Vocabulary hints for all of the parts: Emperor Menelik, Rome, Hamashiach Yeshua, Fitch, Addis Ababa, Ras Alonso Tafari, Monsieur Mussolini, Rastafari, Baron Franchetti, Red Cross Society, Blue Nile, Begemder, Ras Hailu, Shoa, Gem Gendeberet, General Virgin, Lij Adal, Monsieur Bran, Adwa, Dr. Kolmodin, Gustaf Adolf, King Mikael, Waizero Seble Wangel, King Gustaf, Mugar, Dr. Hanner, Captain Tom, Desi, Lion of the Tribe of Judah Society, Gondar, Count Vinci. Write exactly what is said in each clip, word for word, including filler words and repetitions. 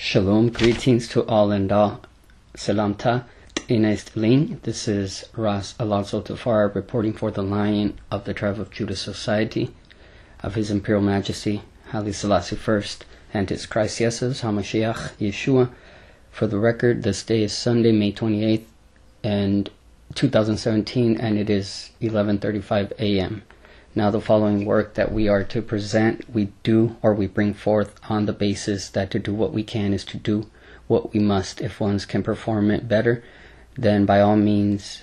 Shalom, greetings to all and all. Salamta, Inest Lin. This is Ras Alonso Tafari reporting for the Lion of the Tribe of Judah Society of His Imperial Majesty Haile Selassie I and His Christ Jesus, Hamashiach Yeshua. For the record, this day is Sunday, May twenty-eighth, and two thousand seventeen, and it is eleven thirty-five a m Now the following work that we are to present, we do or we bring forth on the basis that to do what we can is to do what we must. If ones can perform it better, then by all means,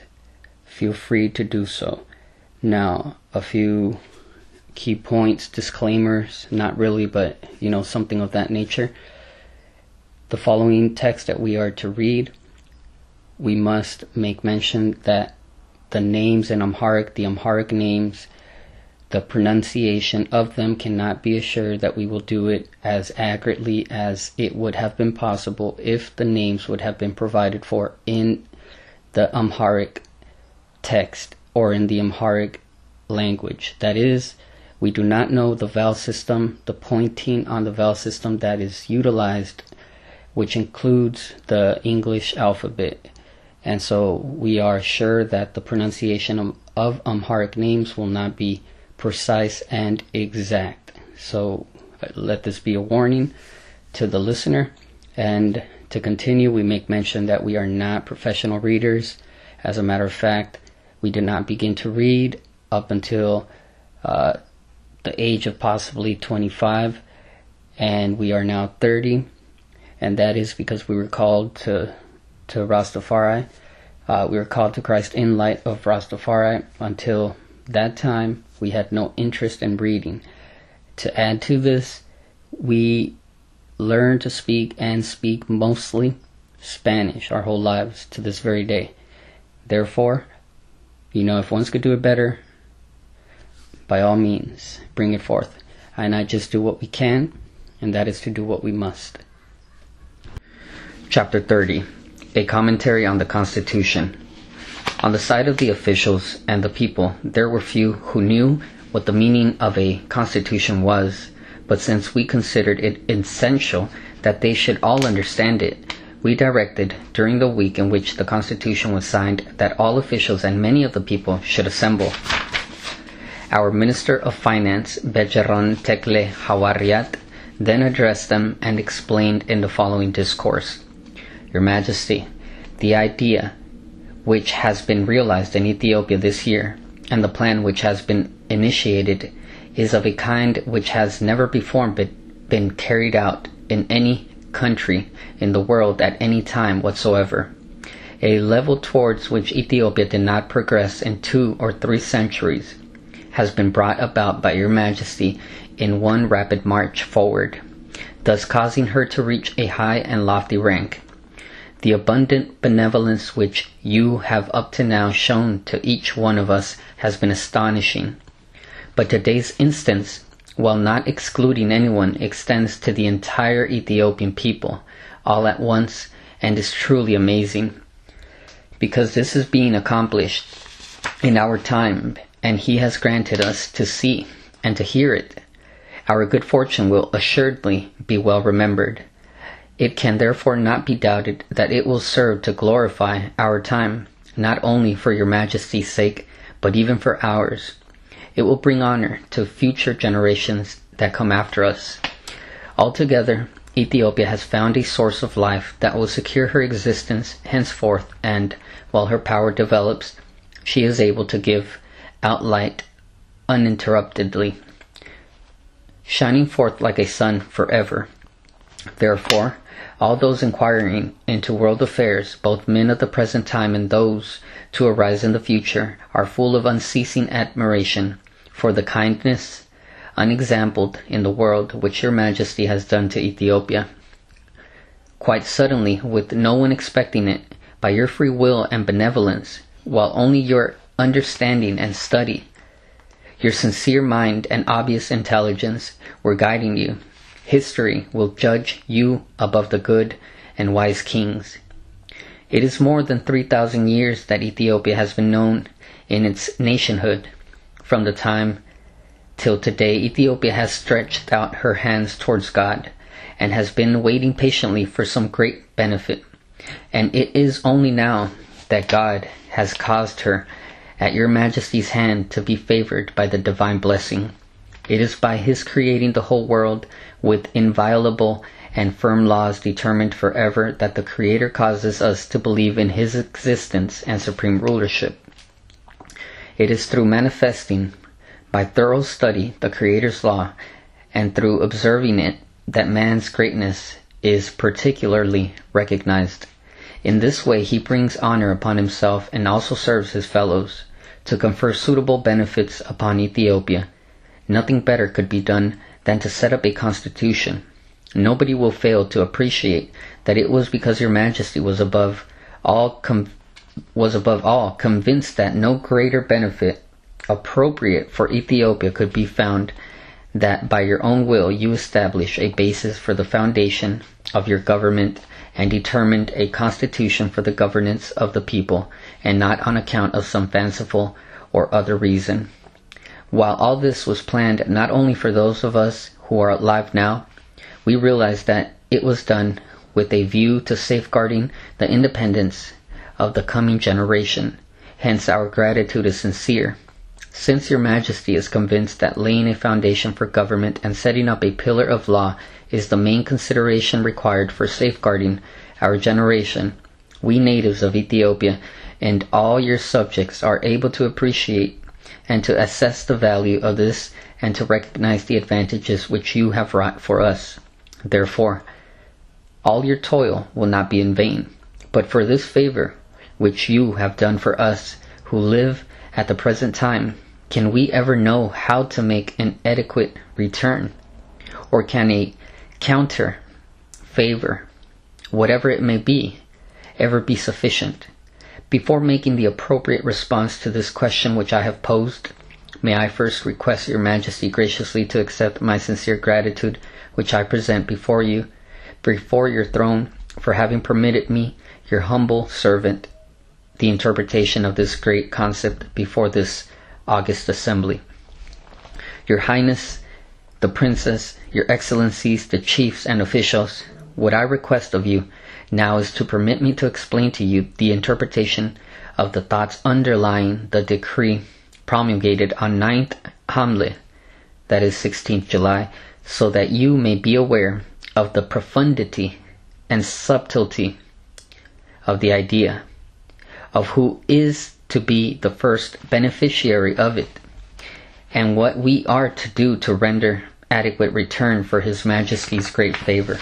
feel free to do so. Now, a few key points, disclaimers, not really, but you know, something of that nature. The following text that we are to read, we must make mention that the names in Amharic, the Amharic names, the pronunciation of them cannot be assured that we will do it as accurately as it would have been possible if the names would have been provided for in the Amharic text or in the Amharic language. That is, we do not know the vowel system, the pointing on the vowel system that is utilized, which includes the English alphabet. And so we are sure that the pronunciation of Amharic names will not be precise and exact. So let this be a warning to the listener. And to continue, we make mention that we are not professional readers. As a matter of fact, we did not begin to read up until uh, the age of possibly twenty-five, and we are now thirty, and that is because we were called to to Rastafari. Uh, we were called to Christ in light of Rastafari. Until that time, we had no interest in reading. To add to this, we learned to speak and speak mostly Spanish our whole lives to this very day. Therefore, you know, if ones could do it better, by all means, bring it forth. And I just do what we can, and that is to do what we must. Chapter thirty, a commentary on the Constitution. On the side of the officials and the people, there were few who knew what the meaning of a constitution was, but since we considered it essential that they should all understand it, we directed during the week in which the constitution was signed that all officials and many of the people should assemble. Our Minister of Finance, Bejeron Tekle Hawariat, then addressed them and explained in the following discourse. Your Majesty, the idea which has been realized in Ethiopia this year, and the plan which has been initiated, is of a kind which has never before been carried out in any country in the world at any time whatsoever, a level towards which Ethiopia did not progress in two or three centuries, has been brought about by Your Majesty in one rapid march forward, thus causing her to reach a high and lofty rank. The abundant benevolence which you have up to now shown to each one of us has been astonishing. But today's instance, while not excluding anyone, extends to the entire Ethiopian people all at once and is truly amazing. Because this is being accomplished in our time, and He has granted us to see and to hear it, our good fortune will assuredly be well remembered. It can therefore not be doubted that it will serve to glorify our time, not only for Your Majesty's sake, but even for ours. It will bring honor to future generations that come after us. Altogether, Ethiopia has found a source of life that will secure her existence henceforth, and, while her power develops, she is able to give out light uninterruptedly, shining forth like a sun forever. Therefore, all those inquiring into world affairs, both men of the present time and those to arise in the future, are full of unceasing admiration for the kindness unexampled in the world which Your Majesty has done to Ethiopia. Quite suddenly, with no one expecting it, by your free will and benevolence, while only your understanding and study, your sincere mind and obvious intelligence were guiding you, history will judge you above the good and wise kings. It is more than three thousand years that Ethiopia has been known in its nationhood. From the time till today, Ethiopia has stretched out her hands towards God, and has been waiting patiently for some great benefit. And it is only now that God has caused her at your majesty's hand to be favored by the divine blessing. It is by his creating the whole world with inviolable and firm laws determined forever that the Creator causes us to believe in his existence and supreme rulership. It is through manifesting, by thorough study, the Creator's law, and through observing it, that man's greatness is particularly recognized. In this way he brings honor upon himself and also serves his fellows, to confer suitable benefits upon Ethiopia. Nothing better could be done than to set up a constitution. Nobody will fail to appreciate that it was because your majesty was above all com was above all convinced that no greater benefit appropriate for Ethiopia could be found, that by your own will you establish a basis for the foundation of your government and determined a constitution for the governance of the people, and not on account of some fanciful or other reason. While all this was planned not only for those of us who are alive now, we realize that it was done with a view to safeguarding the independence of the coming generation. Hence our gratitude is sincere. Since your majesty is convinced that laying a foundation for government and setting up a pillar of law is the main consideration required for safeguarding our generation, we natives of Ethiopia and all your subjects are able to appreciate and to assess the value of this and to recognize the advantages which you have wrought for us. Therefore, all your toil will not be in vain, but for this favor which you have done for us who live at the present time, can we ever know how to make an adequate return? Or can a counter favor, whatever it may be, ever be sufficient? Before making the appropriate response to this question which I have posed, may I first request your majesty graciously to accept my sincere gratitude which I present before you, before your throne, for having permitted me, your humble servant, the interpretation of this great concept before this august assembly. Your Highness, the Princess, your Excellencies, the Chiefs and Officials, what I request of you now is to permit me to explain to you the interpretation of the thoughts underlying the decree promulgated on ninth Hamle, that is sixteenth July, so that you may be aware of the profundity and subtlety of the idea of who is to be the first beneficiary of it, and what we are to do to render adequate return for His Majesty's great favor.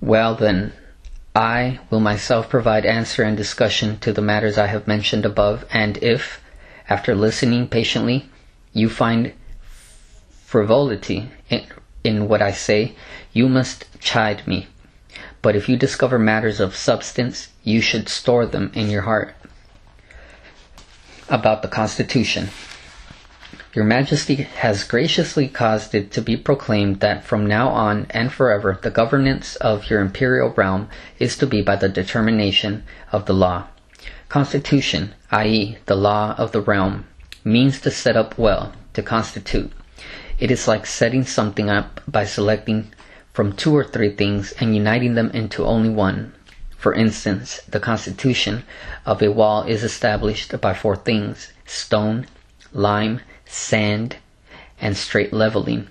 Well then, I will myself provide answer and discussion to the matters I have mentioned above, and if, after listening patiently, you find frivolity in, in what I say, you must chide me. But if you discover matters of substance, you should store them in your heart. About the Constitution. Your Majesty has graciously caused it to be proclaimed that from now on and forever the governance of your imperial realm is to be by the determination of the law. Constitution, that is the law of the realm, means to set up well, to constitute. It is like setting something up by selecting from two or three things and uniting them into only one. For instance, the constitution of a wall is established by four things: stone, lime, sand, and straight leveling.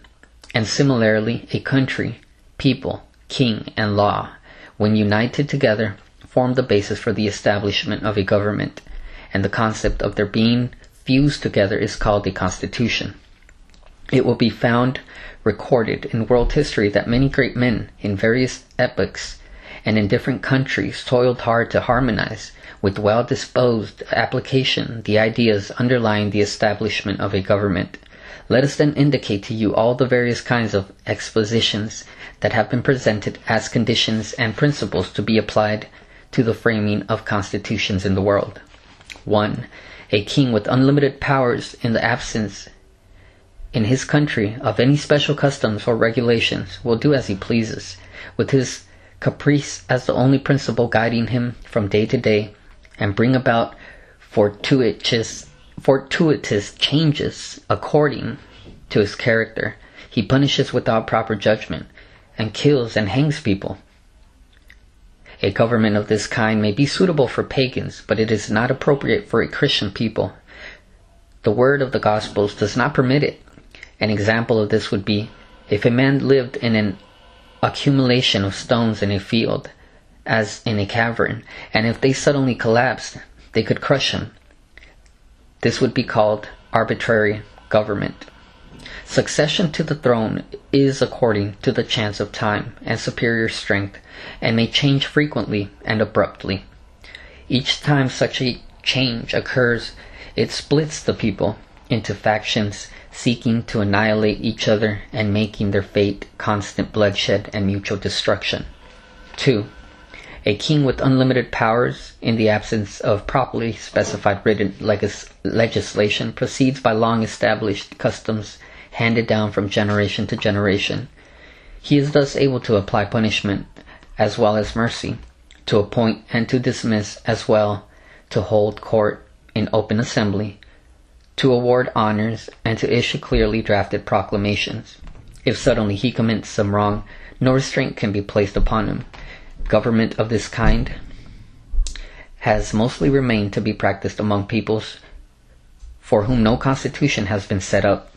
And similarly, a country, people, king, and law, when united together, form the basis for the establishment of a government, and the concept of their being fused together is called a constitution. It will be found recorded in world history that many great men in various epochs and in different countries toiled hard to harmonize with well-disposed application the ideas underlying the establishment of a government. Let us then indicate to you all the various kinds of expositions that have been presented as conditions and principles to be applied to the framing of constitutions in the world. one. A king with unlimited powers in the absence in his country of any special customs or regulations will do as he pleases, with his caprice as the only principle guiding him from day to day, and bring about fortuitous, fortuitous changes according to his character. He punishes without proper judgment, and kills and hangs people. A government of this kind may be suitable for pagans, but it is not appropriate for a Christian people. The word of the Gospels does not permit it. An example of this would be, if a man lived in an accumulation of stones in a field, as in a cavern, and if they suddenly collapsed, they could crush him. This would be called arbitrary government. Succession to the throne is according to the chance of time and superior strength, and may change frequently and abruptly. Each time such a change occurs, it splits the people into factions, seeking to annihilate each other and making their fate constant bloodshed and mutual destruction. Two. A king with unlimited powers, in the absence of properly specified written legis legislation, proceeds by long-established customs handed down from generation to generation. He is thus able to apply punishment as well as mercy, to appoint and to dismiss as well, to hold court in open assembly, to award honors, and to issue clearly drafted proclamations. If suddenly he commits some wrong, no restraint can be placed upon him. Government of this kind has mostly remained to be practiced among peoples for whom no constitution has been set up.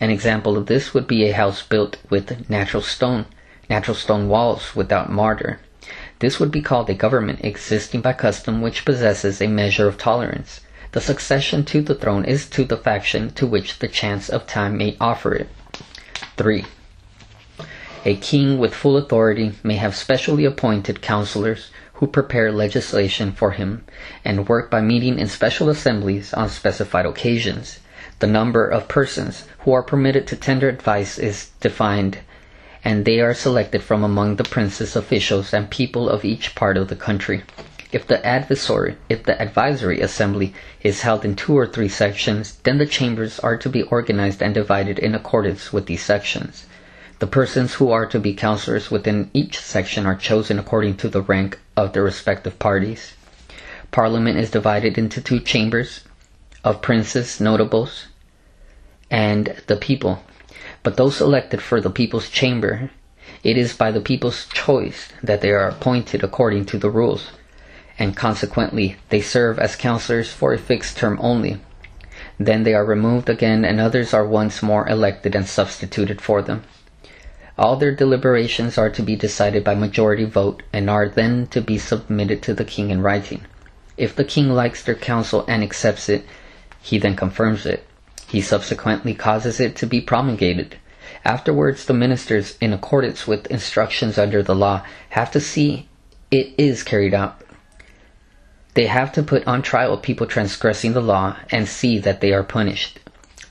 An example of this would be a house built with natural stone, natural stone walls without mortar. This would be called a government existing by custom, which possesses a measure of tolerance. The succession to the throne is to the faction to which the chance of time may offer it. Three. A king with full authority may have specially appointed counselors who prepare legislation for him and work by meeting in special assemblies on specified occasions. The number of persons who are permitted to tender advice is defined, and they are selected from among the princes, officials, and people of each part of the country. If the advisory, if the advisory assembly is held in two or three sections, then the chambers are to be organized and divided in accordance with these sections. The persons who are to be counselors within each section are chosen according to the rank of their respective parties. Parliament is divided into two chambers, of princes, notables, and the people. But those elected for the people's chamber, it is by the people's choice that they are appointed according to the rules, and consequently they serve as counselors for a fixed term only. Then they are removed again, and others are once more elected and substituted for them. All their deliberations are to be decided by majority vote and are then to be submitted to the king in writing. If the king likes their counsel and accepts it, he then confirms it. He subsequently causes it to be promulgated. Afterwards, the ministers, in accordance with instructions under the law, have to see it is carried out. They have to put on trial people transgressing the law and see that they are punished.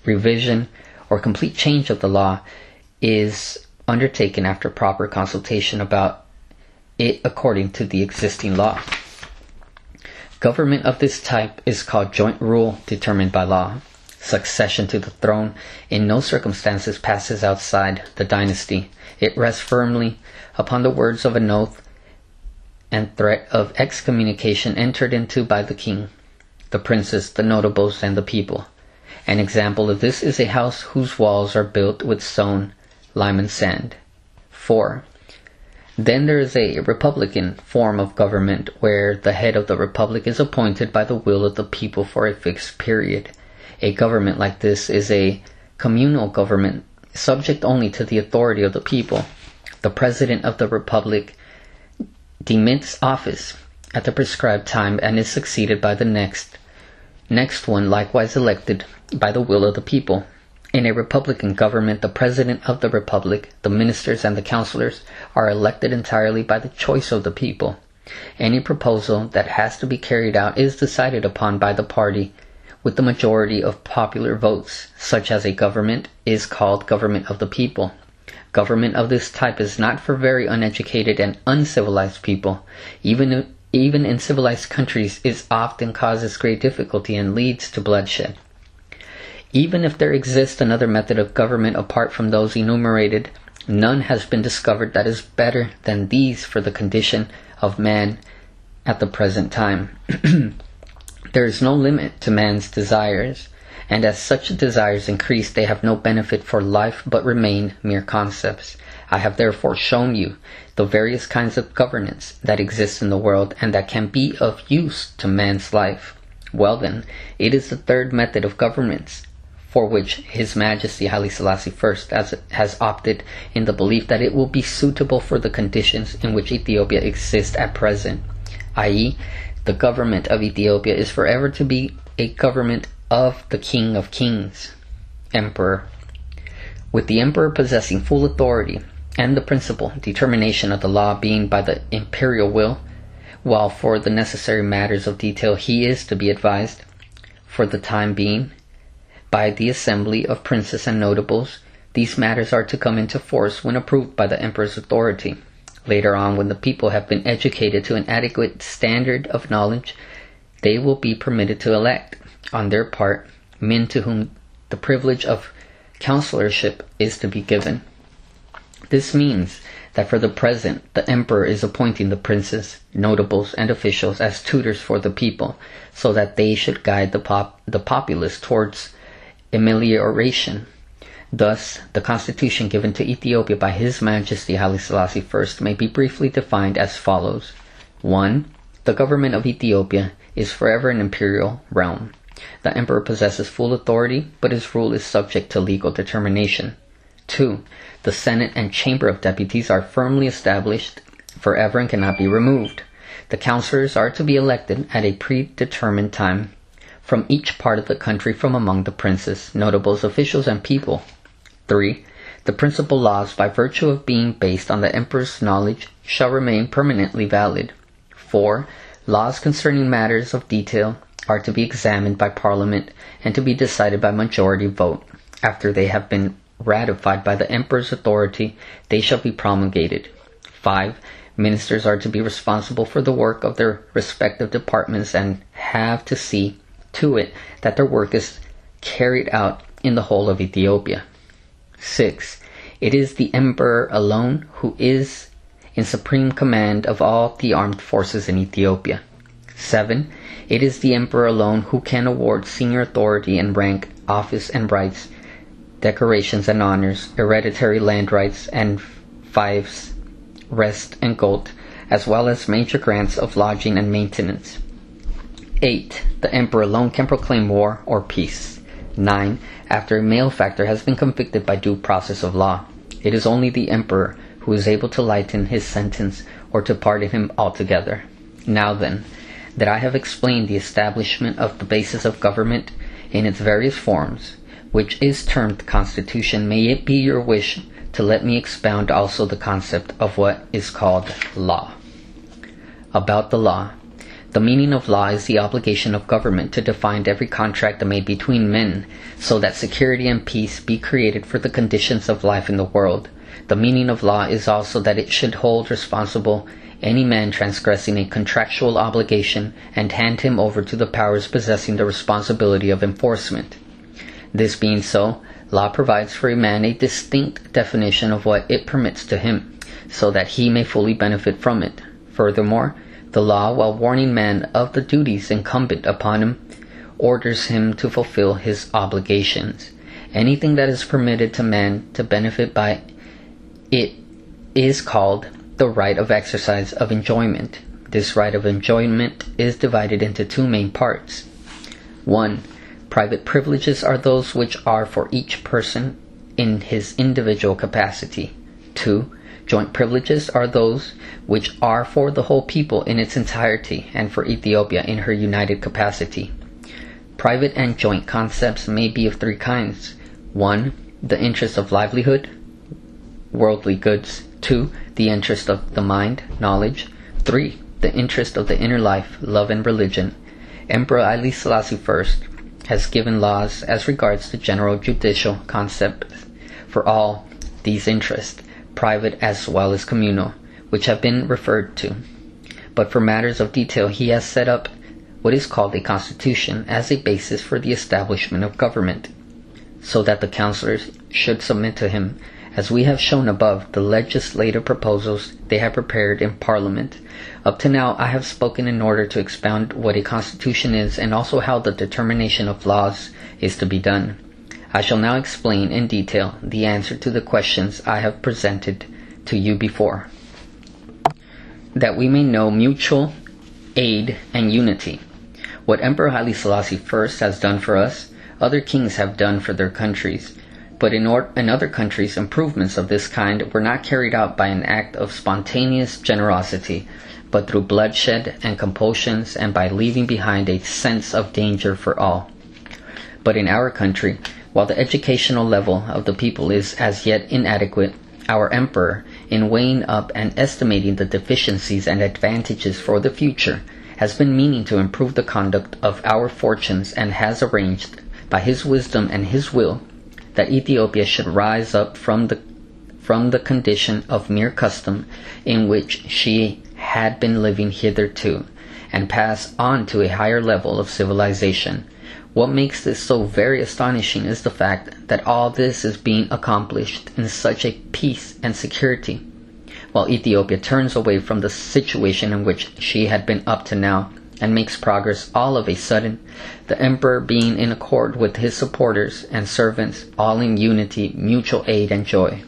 Revision or complete change of the law is undertaken after proper consultation about it according to the existing law. Government of this type is called joint rule determined by law. Succession to the throne in no circumstances passes outside the dynasty. It rests firmly upon the words of an oath and threat of excommunication entered into by the king, the princes, the notables, and the people. An example of this is a house whose walls are built with stone, lime, and sand. Four. Then there is a republican form of government where the head of the republic is appointed by the will of the people for a fixed period. A government like this is a communal government, subject only to the authority of the people. The president of the republic demits office at the prescribed time and is succeeded by the next, next one likewise elected by the will of the people. In a republican government, the president of the republic, the ministers, and the councillors are elected entirely by the choice of the people. Any proposal that has to be carried out is decided upon by the party with the majority of popular votes. Such as a government is called government of the people. Government of this type is not for very uneducated and uncivilized people. Even, even in civilized countries, it often causes great difficulty and leads to bloodshed. Even if there exists another method of government apart from those enumerated, none has been discovered that is better than these for the condition of man at the present time. There is no limit to man's desires, and as such desires increase, they have no benefit for life but remain mere concepts. I have therefore shown you the various kinds of governance that exist in the world and that can be of use to man's life. Well then, it is the third method of governance for which His Majesty Haile Selassie I has opted, in the belief that it will be suitable for the conditions in which Ethiopia exists at present, that is, the government of Ethiopia is forever to be a government of the King of Kings, Emperor, with the Emperor possessing full authority, and the principal determination of the law being by the imperial will, while for the necessary matters of detail he is to be advised, for the time being, by the assembly of princes and notables. These matters are to come into force when approved by the Emperor's authority. Later on, when the people have been educated to an adequate standard of knowledge, they will be permitted to elect, on their part, men to whom the privilege of counselorship is to be given. This means that for the present, the Emperor is appointing the princes, notables, and officials as tutors for the people, so that they should guide the, pop the populace towards amelioration. Thus, the constitution given to Ethiopia by His Majesty Haile Selassie I may be briefly defined as follows. one. The government of Ethiopia is forever an imperial realm. The Emperor possesses full authority, but his rule is subject to legal determination. two. The Senate and Chamber of Deputies are firmly established forever and cannot be removed. The councillors are to be elected at a predetermined time from each part of the country from among the princes, notables, officials, and people. three. The principal laws, by virtue of being based on the Emperor's knowledge, shall remain permanently valid. four. Laws concerning matters of detail are to be examined by Parliament and to be decided by majority vote. After they have been ratified by the Emperor's authority, they shall be promulgated. five. Ministers are to be responsible for the work of their respective departments and have to see to it that their work is carried out in the whole of Ethiopia. six. It is the Emperor alone who is in supreme command of all the armed forces in Ethiopia. seven. It is the Emperor alone who can award senior authority and rank, office and rights, decorations and honors, hereditary land rights and fiefs, rest and gold, as well as major grants of lodging and maintenance. eight. The Emperor alone can proclaim war or peace. nine. After a malefactor has been convicted by due process of law, it is only the Emperor who is able to lighten his sentence or to pardon him altogether. Now then, that I have explained the establishment of the basis of government in its various forms, which is termed the Constitution, may it be your wish to let me expound also the concept of what is called law. About the law. The meaning of law is the obligation of government to define every contract made between men, so that security and peace be created for the conditions of life in the world. The meaning of law is also that it should hold responsible any man transgressing a contractual obligation and hand him over to the powers possessing the responsibility of enforcement. This being so, law provides for a man a distinct definition of what it permits to him, so that he may fully benefit from it. Furthermore, the law, while warning man of the duties incumbent upon him, orders him to fulfill his obligations. Anything that is permitted to man to benefit by it is called the right of exercise of enjoyment. This right of enjoyment is divided into two main parts. one. Private privileges are those which are for each person in his individual capacity. two. Joint privileges are those which are for the whole people in its entirety and for Ethiopia in her united capacity. Private and joint concepts may be of three kinds. one. The interest of livelihood, worldly goods. two. The interest of the mind, knowledge. three. The interest of the inner life, love and religion. Emperor Haile Selassie I has given laws as regards the general judicial concept for all these interests, private as well as communal, which have been referred to. But for matters of detail he has set up what is called a constitution as a basis for the establishment of government, so that the councillors should submit to him As we have shown above, the legislative proposals they have prepared in Parliament. Up to now, I have spoken in order to expound what a constitution is and also how the determination of laws is to be done. I shall now explain in detail the answer to the questions I have presented to you before, that we may know mutual aid and unity. What Emperor Haile Selassie I has done for us, other kings have done for their countries, but in, or in other countries improvements of this kind were not carried out by an act of spontaneous generosity, but through bloodshed and compulsions and by leaving behind a sense of danger for all. But in our country, while the educational level of the people is as yet inadequate, our Emperor, in weighing up and estimating the deficiencies and advantages for the future, has been meaning to improve the conduct of our fortunes and has arranged, by his wisdom and his will, that Ethiopia should rise up from the, from the condition of mere custom in which she had been living hitherto, and pass on to a higher level of civilization. What makes this so very astonishing is the fact that all this is being accomplished in such a peace and security, while Ethiopia turns away from the situation in which she had been up to now and makes progress all of a sudden, the Emperor being in accord with his supporters and servants, all in unity, mutual aid and joy.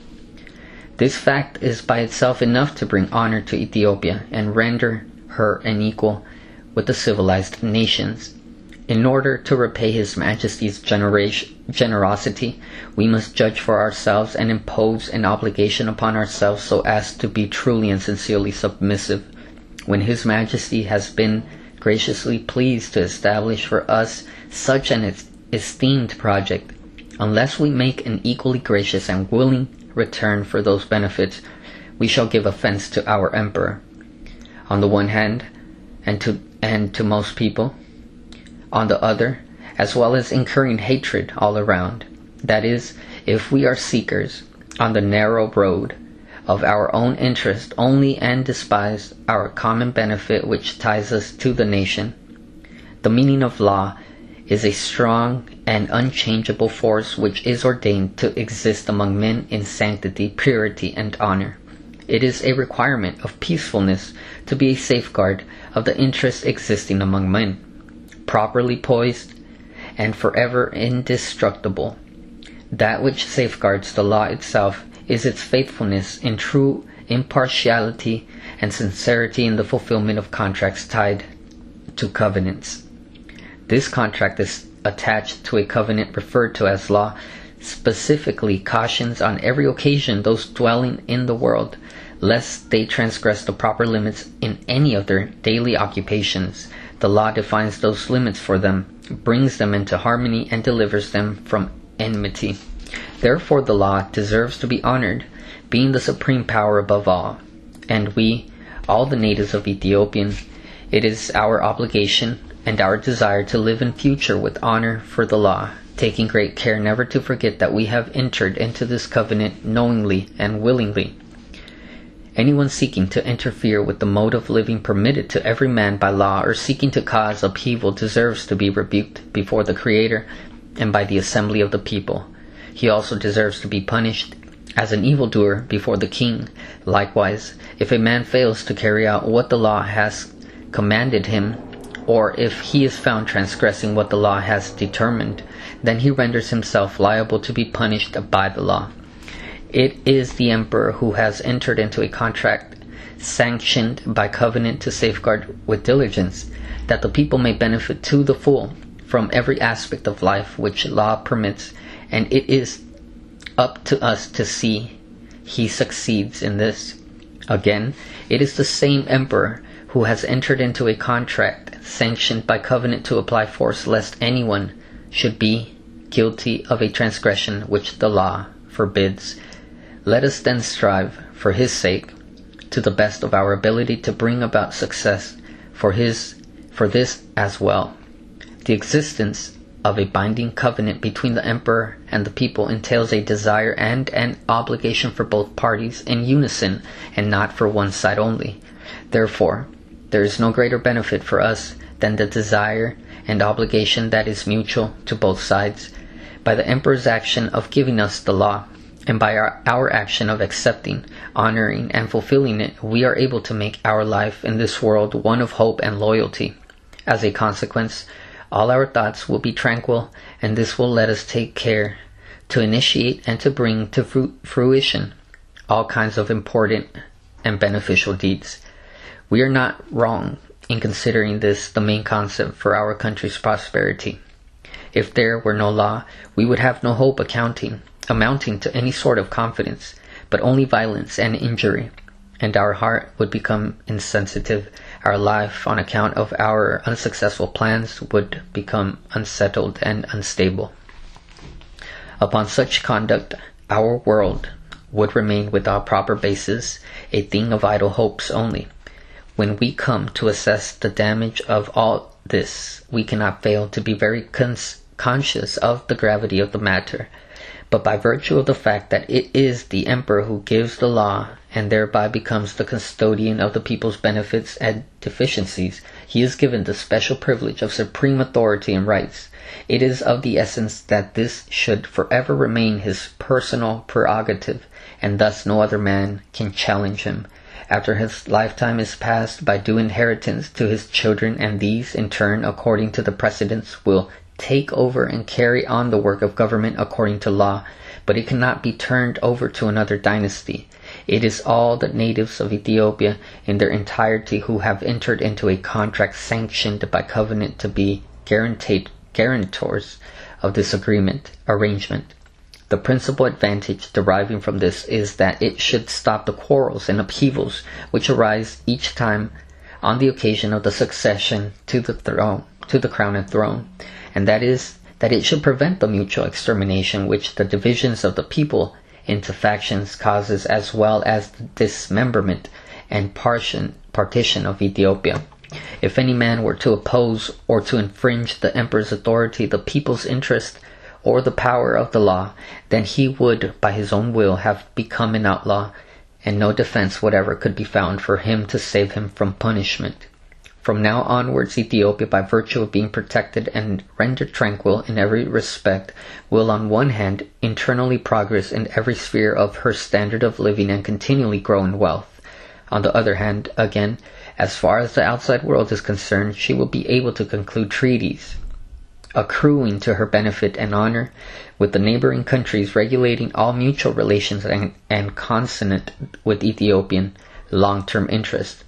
This fact is by itself enough to bring honor to Ethiopia and render her an equal with the civilized nations. In order to repay His Majesty's generosity, we must judge for ourselves and impose an obligation upon ourselves so as to be truly and sincerely submissive. When His Majesty has been graciously pleased to establish for us such an esteemed project, unless we make an equally gracious and willing return for those benefits, we shall give offense to our Emperor, on the one hand, and to, and to most people, on the other, as well as incurring hatred all around. That is, if we are seekers on the narrow road of our own interest only and despise our common benefit which ties us to the nation. The meaning of law is a strong and unchangeable force which is ordained to exist among men in sanctity, purity, and honor. It is a requirement of peacefulness to be a safeguard of the interests existing among men, properly poised and forever indestructible. That which safeguards the law itself is its faithfulness in true impartiality and sincerity in the fulfillment of contracts tied to covenants. This contract is attached to a covenant referred to as law, specifically cautions on every occasion those dwelling in the world, lest they transgress the proper limits in any of their daily occupations. The law defines those limits for them, brings them into harmony, and delivers them from enmity. Therefore the law deserves to be honored, being the supreme power above all. And we, all the natives of Ethiopia, it is our obligation and our desire to live in future with honor for the law, taking great care never to forget that we have entered into this covenant knowingly and willingly. Anyone seeking to interfere with the mode of living permitted to every man by law, or seeking to cause upheaval, deserves to be rebuked before the Creator and by the assembly of the people. He also deserves to be punished as an evildoer before the king. Likewise, if a man fails to carry out what the law has commanded him, or if he is found transgressing what the law has determined, then he renders himself liable to be punished by the law. It is the Emperor who has entered into a contract sanctioned by covenant to safeguard with diligence, that the people may benefit to the full from every aspect of life which law permits, and it is up to us to see he succeeds in this. Again, it is the same Emperor who has entered into a contract sanctioned by covenant to apply force lest anyone should be guilty of a transgression which the law forbids. Let us then strive, for his sake, to the best of our ability to bring about success for his, for this as well. The existence of a binding covenant between the Emperor and the people entails a desire and an obligation for both parties in unison and not for one side only. Therefore, there is no greater benefit for us than the desire and obligation that is mutual to both sides. By the Emperor's action of giving us the law, and by our, our action of accepting, honoring, and fulfilling it, we are able to make our life in this world one of hope and loyalty. As a consequence, all our thoughts will be tranquil, and this will let us take care to initiate and to bring to fruition all kinds of important and beneficial deeds. We are not wrong in considering this the main concept for our country's prosperity. If there were no law, we would have no hope accounting, amounting to any sort of confidence, but only violence and injury, and our heart would become insensitive, our life, on account of our unsuccessful plans, would become unsettled and unstable. Upon such conduct, our world would remain without proper basis, a thing of idle hopes only. When we come to assess the damage of all this, we cannot fail to be very cons conscious of the gravity of the matter. But by virtue of the fact that it is the emperor who gives the law and thereby becomes the custodian of the people's benefits and deficiencies, he is given the special privilege of supreme authority and rights. It is of the essence that this should forever remain his personal prerogative, and thus no other man can challenge him after his lifetime is passed by due inheritance to his children, and these, in turn, according to the precedents, will take over and carry on the work of government according to law, but it cannot be turned over to another dynasty. It is all the natives of Ethiopia in their entirety who have entered into a contract sanctioned by covenant to be guaranteed guarantors of this agreement arrangement. The principal advantage deriving from this is that it should stop the quarrels and upheavals which arise each time on the occasion of the succession to the throne, to the crown and throne, and that is that it should prevent the mutual extermination which the divisions of the people into factions causes, as well as the dismemberment and partition of Ethiopia. If any man were to oppose or to infringe the emperor's authority, the people's interest, or the power of the law, then he would, by his own will, have become an outlaw, and no defense whatever could be found for him to save him from punishment. From now onwards, Ethiopia, by virtue of being protected and rendered tranquil in every respect, will on one hand internally progress in every sphere of her standard of living and continually grow in wealth. On the other hand, again, as far as the outside world is concerned, she will be able to conclude treaties accruing to her benefit and honor with the neighboring countries, regulating all mutual relations and, and consonant with Ethiopian long-term interest.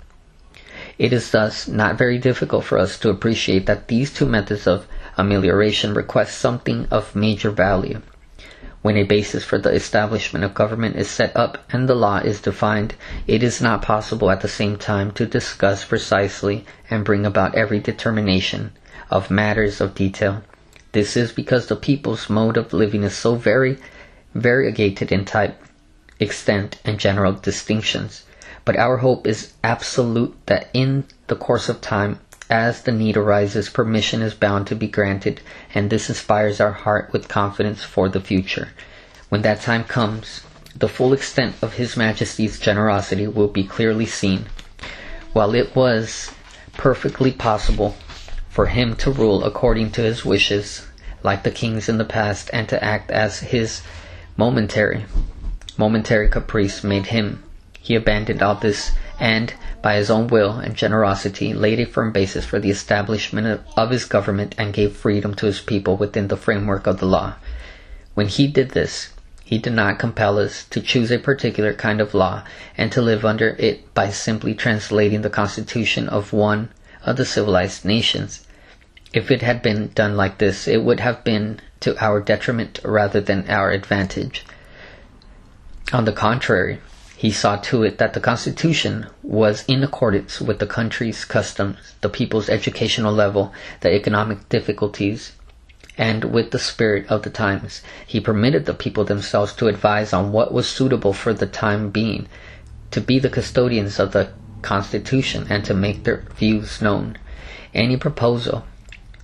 It is thus not very difficult for us to appreciate that these two methods of amelioration request something of major value. When a basis for the establishment of government is set up and the law is defined, it is not possible at the same time to discuss precisely and bring about every determination of matters of detail. This is because the people's mode of living is so very variegated in type, extent, and general distinctions. But our hope is absolute that in the course of time, as the need arises, permission is bound to be granted, and this inspires our heart with confidence for the future. When that time comes, the full extent of His Majesty's generosity will be clearly seen. While it was perfectly possible for him to rule according to his wishes, like the kings in the past, and to act as his momentary, momentary caprice made him, he abandoned all this, and, by his own will and generosity, laid a firm basis for the establishment of, of his government, and gave freedom to his people within the framework of the law. When he did this, he did not compel us to choose a particular kind of law, and to live under it by simply translating the constitution of one of the civilized nations. If it had been done like this, it would have been to our detriment rather than our advantage. On the contrary, he saw to it that the constitution was in accordance with the country's customs, the people's educational level, the economic difficulties, and with the spirit of the times. He permitted the people themselves to advise on what was suitable for the time being, to be the custodians of the Constitution, and to make their views known. Any proposal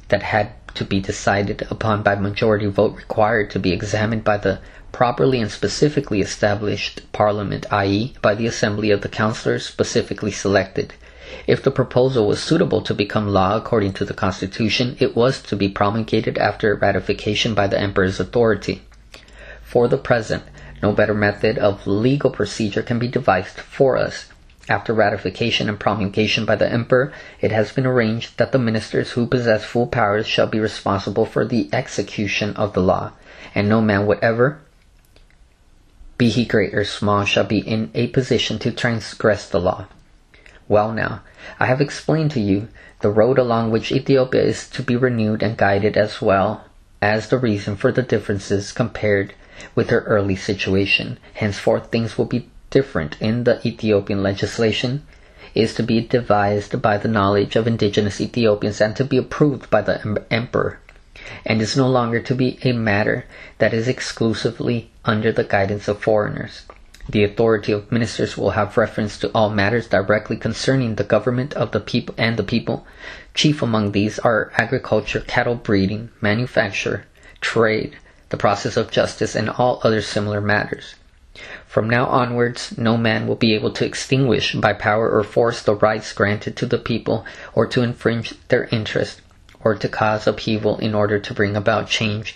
that had to be decided upon by majority vote required to be examined by the properly and specifically established Parliament, that is, by the assembly of the councillors specifically selected. If the proposal was suitable to become law according to the Constitution, it was to be promulgated after ratification by the Emperor's authority. For the present, No better method of legal procedure can be devised for us. After ratification and promulgation by the Emperor, it has been arranged that the ministers who possess full powers shall be responsible for the execution of the law, and no man whatever, be he great or small, shall be in a position to transgress the law. Well now, I have explained to you the road along which Ethiopia is to be renewed and guided, as well as the reason for the differences compared with her early situation. Henceforth things will be different in the Ethiopian legislation, is to be devised by the knowledge of indigenous Ethiopians and to be approved by the Emperor, and is no longer to be a matter that is exclusively under the guidance of foreigners. The authority of ministers will have reference to all matters directly concerning the government of the people and the people. Chief among these are agriculture, cattle breeding, manufacture, trade, the process of justice, and all other similar matters. From now onwards, no man will be able to extinguish by power or force the rights granted to the people, or to infringe their interest, or to cause upheaval in order to bring about change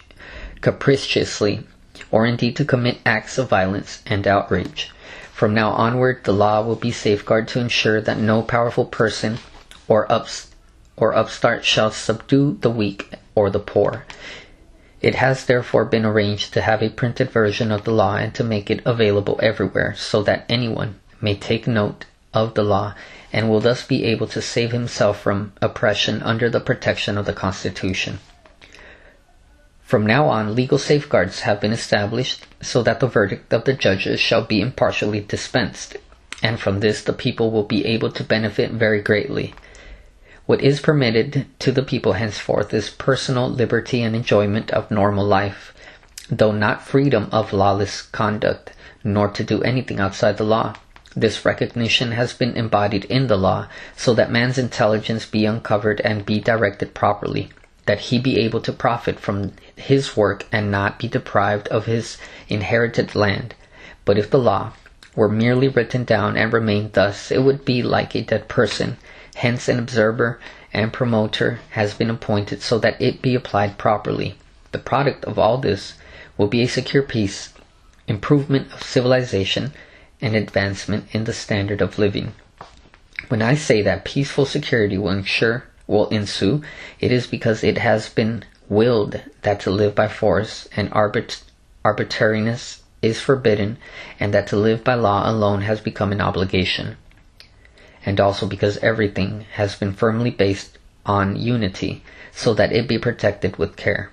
capriciously, or indeed to commit acts of violence and outrage. From now onward, the law will be safeguarded to ensure that no powerful person or ups or upstart shall subdue the weak or the poor. It has therefore been arranged to have a printed version of the law and to make it available everywhere, so that anyone may take note of the law and will thus be able to save himself from oppression under the protection of the Constitution. From now on, legal safeguards have been established so that the verdict of the judges shall be impartially dispensed, and from this the people will be able to benefit very greatly. What is permitted to the people henceforth is personal liberty and enjoyment of normal life, though not freedom of lawless conduct, nor to do anything outside the law. This recognition has been embodied in the law, so that man's intelligence be uncovered and be directed properly, that he be able to profit from his work and not be deprived of his inherited land. But if the law were merely written down and remained thus, it would be like a dead person. Hence an observer and promoter has been appointed so that it be applied properly. The product of all this will be a secure peace, improvement of civilization, and advancement in the standard of living. When I say that peaceful security will ensure will ensue, it is because it has been willed that to live by force and arbit arbitrariness is forbidden, and that to live by law alone has become an obligation, and also because everything has been firmly based on unity, so that it be protected with care.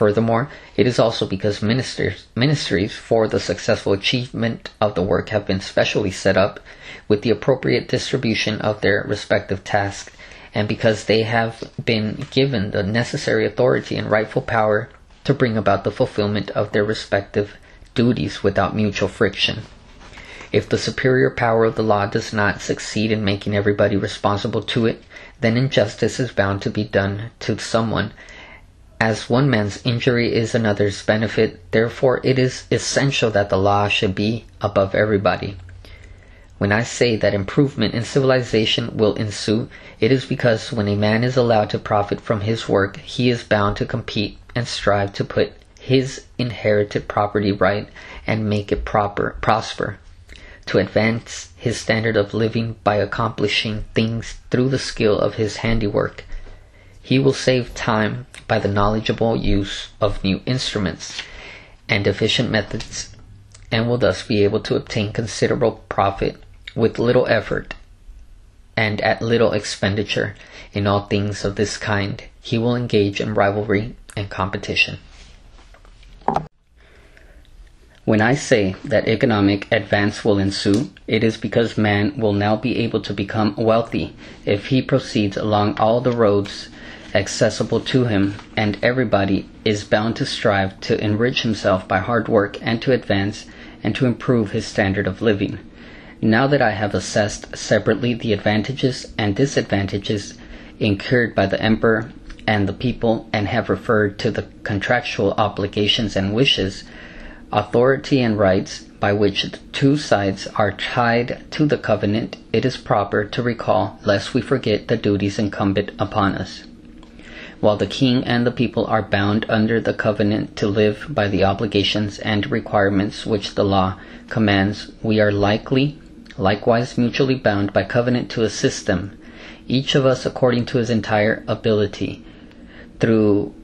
Furthermore, it is also because ministers, ministries for the successful achievement of the work have been specially set up with the appropriate distribution of their respective tasks, and because they have been given the necessary authority and rightful power to bring about the fulfillment of their respective duties without mutual friction. If the superior power of the law does not succeed in making everybody responsible to it, then injustice is bound to be done to someone. As one man's injury is another's benefit, therefore it is essential that the law should be above everybody. When I say that improvement in civilization will ensue, it is because when a man is allowed to profit from his work, he is bound to compete and strive to put his inherited property right and make it proper, prosper, to advance his standard of living by accomplishing things through the skill of his handiwork. He will save time by the knowledgeable use of new instruments and efficient methods, and will thus be able to obtain considerable profit with little effort and at little expenditure. In all things of this kind, he will engage in rivalry and competition. When I say that economic advance will ensue, it is because man will now be able to become wealthy if he proceeds along all the roads accessible to him, and everybody is bound to strive to enrich himself by hard work and to advance and to improve his standard of living. Now that I have assessed separately the advantages and disadvantages incurred by the Emperor and the people, and have referred to the contractual obligations and wishes, authority and rights by which the two sides are tied to the covenant, it is proper to recall, lest we forget the duties incumbent upon us. while the king and the people are bound under the covenant to live by the obligations and requirements which the law commands, we are likely, likewise mutually bound by covenant to assist them, each of us according to his entire ability, through,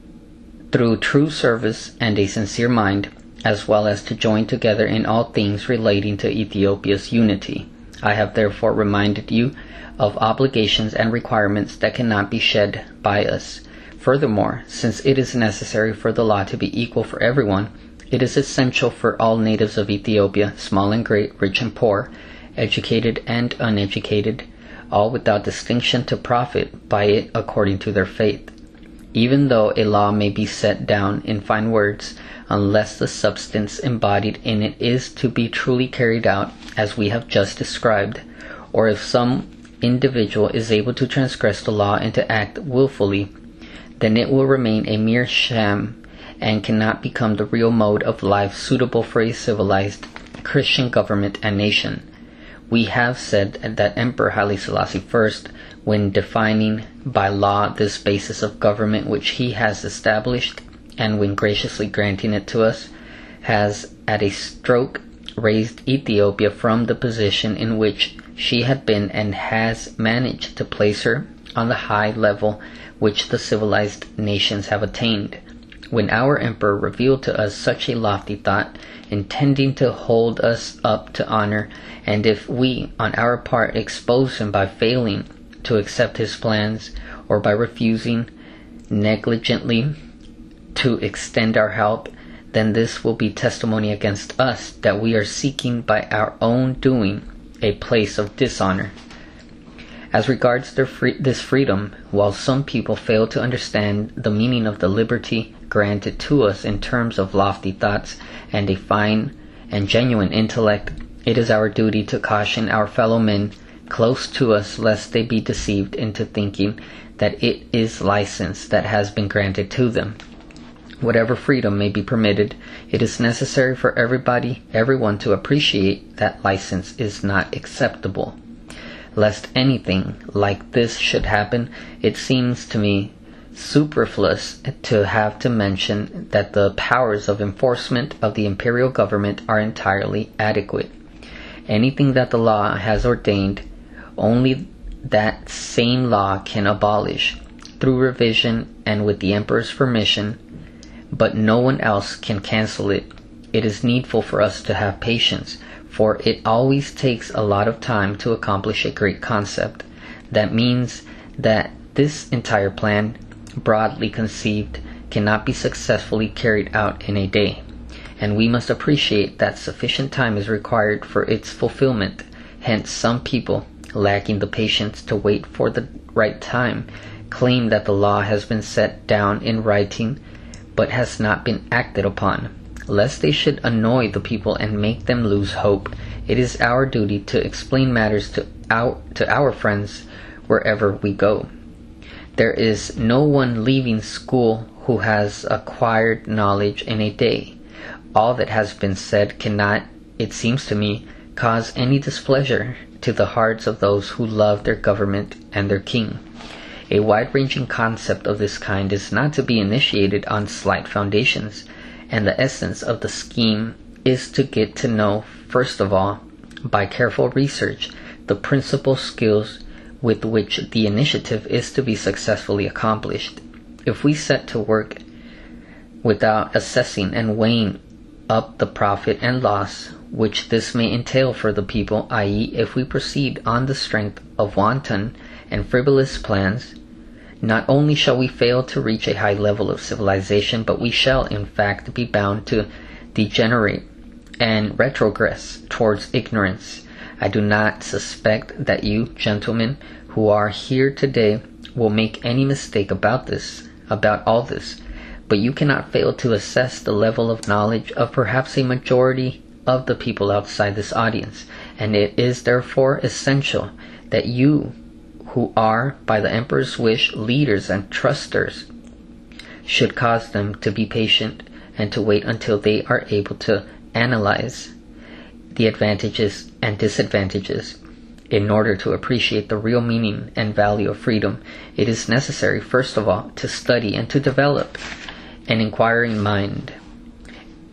through true service and a sincere mind, as well as to join together in all things relating to Ethiopia's unity. I have therefore reminded you of obligations and requirements that cannot be shed by us. Furthermore, since it is necessary for the law to be equal for everyone, it is essential for all natives of Ethiopia, small and great, rich and poor, educated and uneducated, all without distinction, to profit by it according to their faith. Even though a law may be set down in fine words, unless the substance embodied in it is to be truly carried out as we have just described, or if some individual is able to transgress the law and to act willfully, then it will remain a mere sham and cannot become the real mode of life suitable for a civilized Christian government and nation. We have said that Emperor Haile Selassie I, when defining by law this basis of government which he has established, and when graciously granting it to us, has at a stroke raised Ethiopia from the position in which she had been, and has managed to place her on the high level which the civilized nations have attained. When our emperor revealed to us such a lofty thought, intending to hold us up to honor, and if we on our part expose him by failing to accept his plans, or by refusing negligently to extend our help, then this will be testimony against us that we are seeking by our own doing a place of dishonor. As regards their free, this freedom, while some people fail to understand the meaning of the liberty granted to us in terms of lofty thoughts and a fine and genuine intellect, it is our duty to caution our fellow men close to us lest they be deceived into thinking that it is license that has been granted to them. Whatever freedom may be permitted, it is necessary for everybody, everyone to appreciate that license is not acceptable. Lest anything like this should happen, it seems to me superfluous to have to mention that the powers of enforcement of the imperial government are entirely adequate. Anything that the law has ordained, only that same law can abolish, through revision and with the emperor's permission, but no one else can cancel it. It is needful for us to have patience, for it always takes a lot of time to accomplish a great concept. That means that this entire plan, broadly conceived, cannot be successfully carried out in a day, and we must appreciate that sufficient time is required for its fulfillment. Hence some people, lacking the patience to wait for the right time, claim that the law has been set down in writing but has not been acted upon. Lest they should annoy the people and make them lose hope, it is our duty to explain matters to our, to our friends wherever we go. There is no one leaving school who has acquired knowledge in a day. All that has been said cannot, it seems to me, cause any displeasure to the hearts of those who love their government and their king. A wide-ranging concept of this kind is not to be initiated on slight foundations, and the essence of the scheme is to get to know, first of all, by careful research, the principal skills with which the initiative is to be successfully accomplished. If we set to work without assessing and weighing up the profit and loss which this may entail for the people, that is, if we proceed on the strength of wanton and frivolous plans, not only shall we fail to reach a high level of civilization, but we shall in fact be bound to degenerate and retrogress towards ignorance. I do not suspect that you, gentlemen, who are here today, will make any mistake about this, about all this, but you cannot fail to assess the level of knowledge of perhaps a majority of the people outside this audience, and it is therefore essential that you, who are, by the emperor's wish, leaders and trusters, should cause them to be patient and to wait until they are able to analyze the advantages and disadvantages In order to appreciate the real meaning and value of freedom, it is necessary, first of all, to study and to develop an inquiring mind.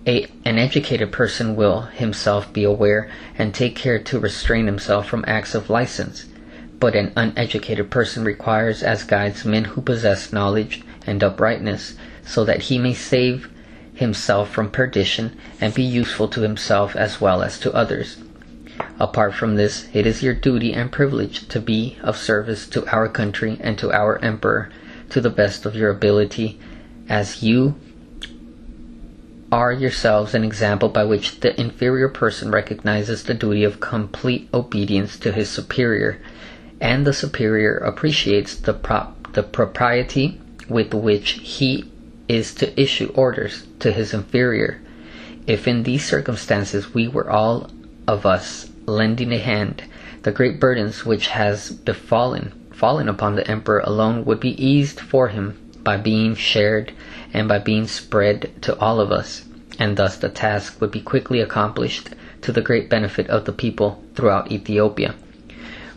A, an educated person will himself be aware and take care to restrain himself from acts of license, but an uneducated person requires as guides men who possess knowledge and uprightness, so that he may save himself from perdition and be useful to himself as well as to others. Apart from this, it is your duty and privilege to be of service to our country and to our emperor to the best of your ability, as you are yourselves an example by which the inferior person recognizes the duty of complete obedience to his superior, and the superior appreciates the prop the propriety with which he is to issue orders to his inferior. If in these circumstances we were all of us lending a hand, the great burdens which has befallen fallen upon the emperor alone would be eased for him by being shared and by being spread to all of us, and thus the task would be quickly accomplished to the great benefit of the people throughout Ethiopia.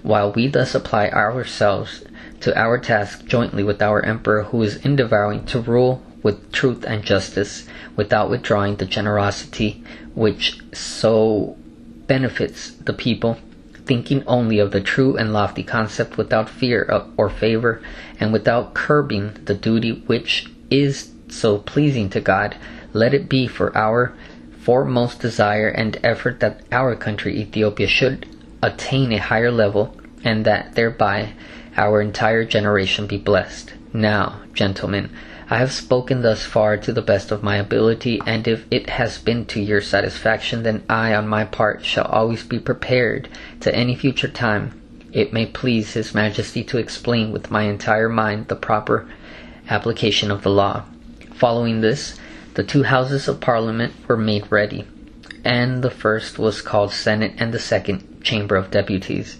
While we thus apply ourselves to our task jointly with our emperor, who is endeavoring to rule with truth and justice, without withdrawing the generosity which so benefits the people, thinking only of the true and lofty concept, without fear of, or favor, and without curbing the duty which is so pleasing to God, let it be for our foremost desire and effort that our country Ethiopia should attain a higher level, and that thereby our entire generation be blessed. Now, gentlemen, I have spoken thus far to the best of my ability, and if it has been to your satisfaction, then I on my part shall always be prepared to any future time it may please His Majesty to explain with my entire mind the proper application of the law. Following this, the two houses of Parliament were made ready, and the first was called Senate and the second Chamber of Deputies.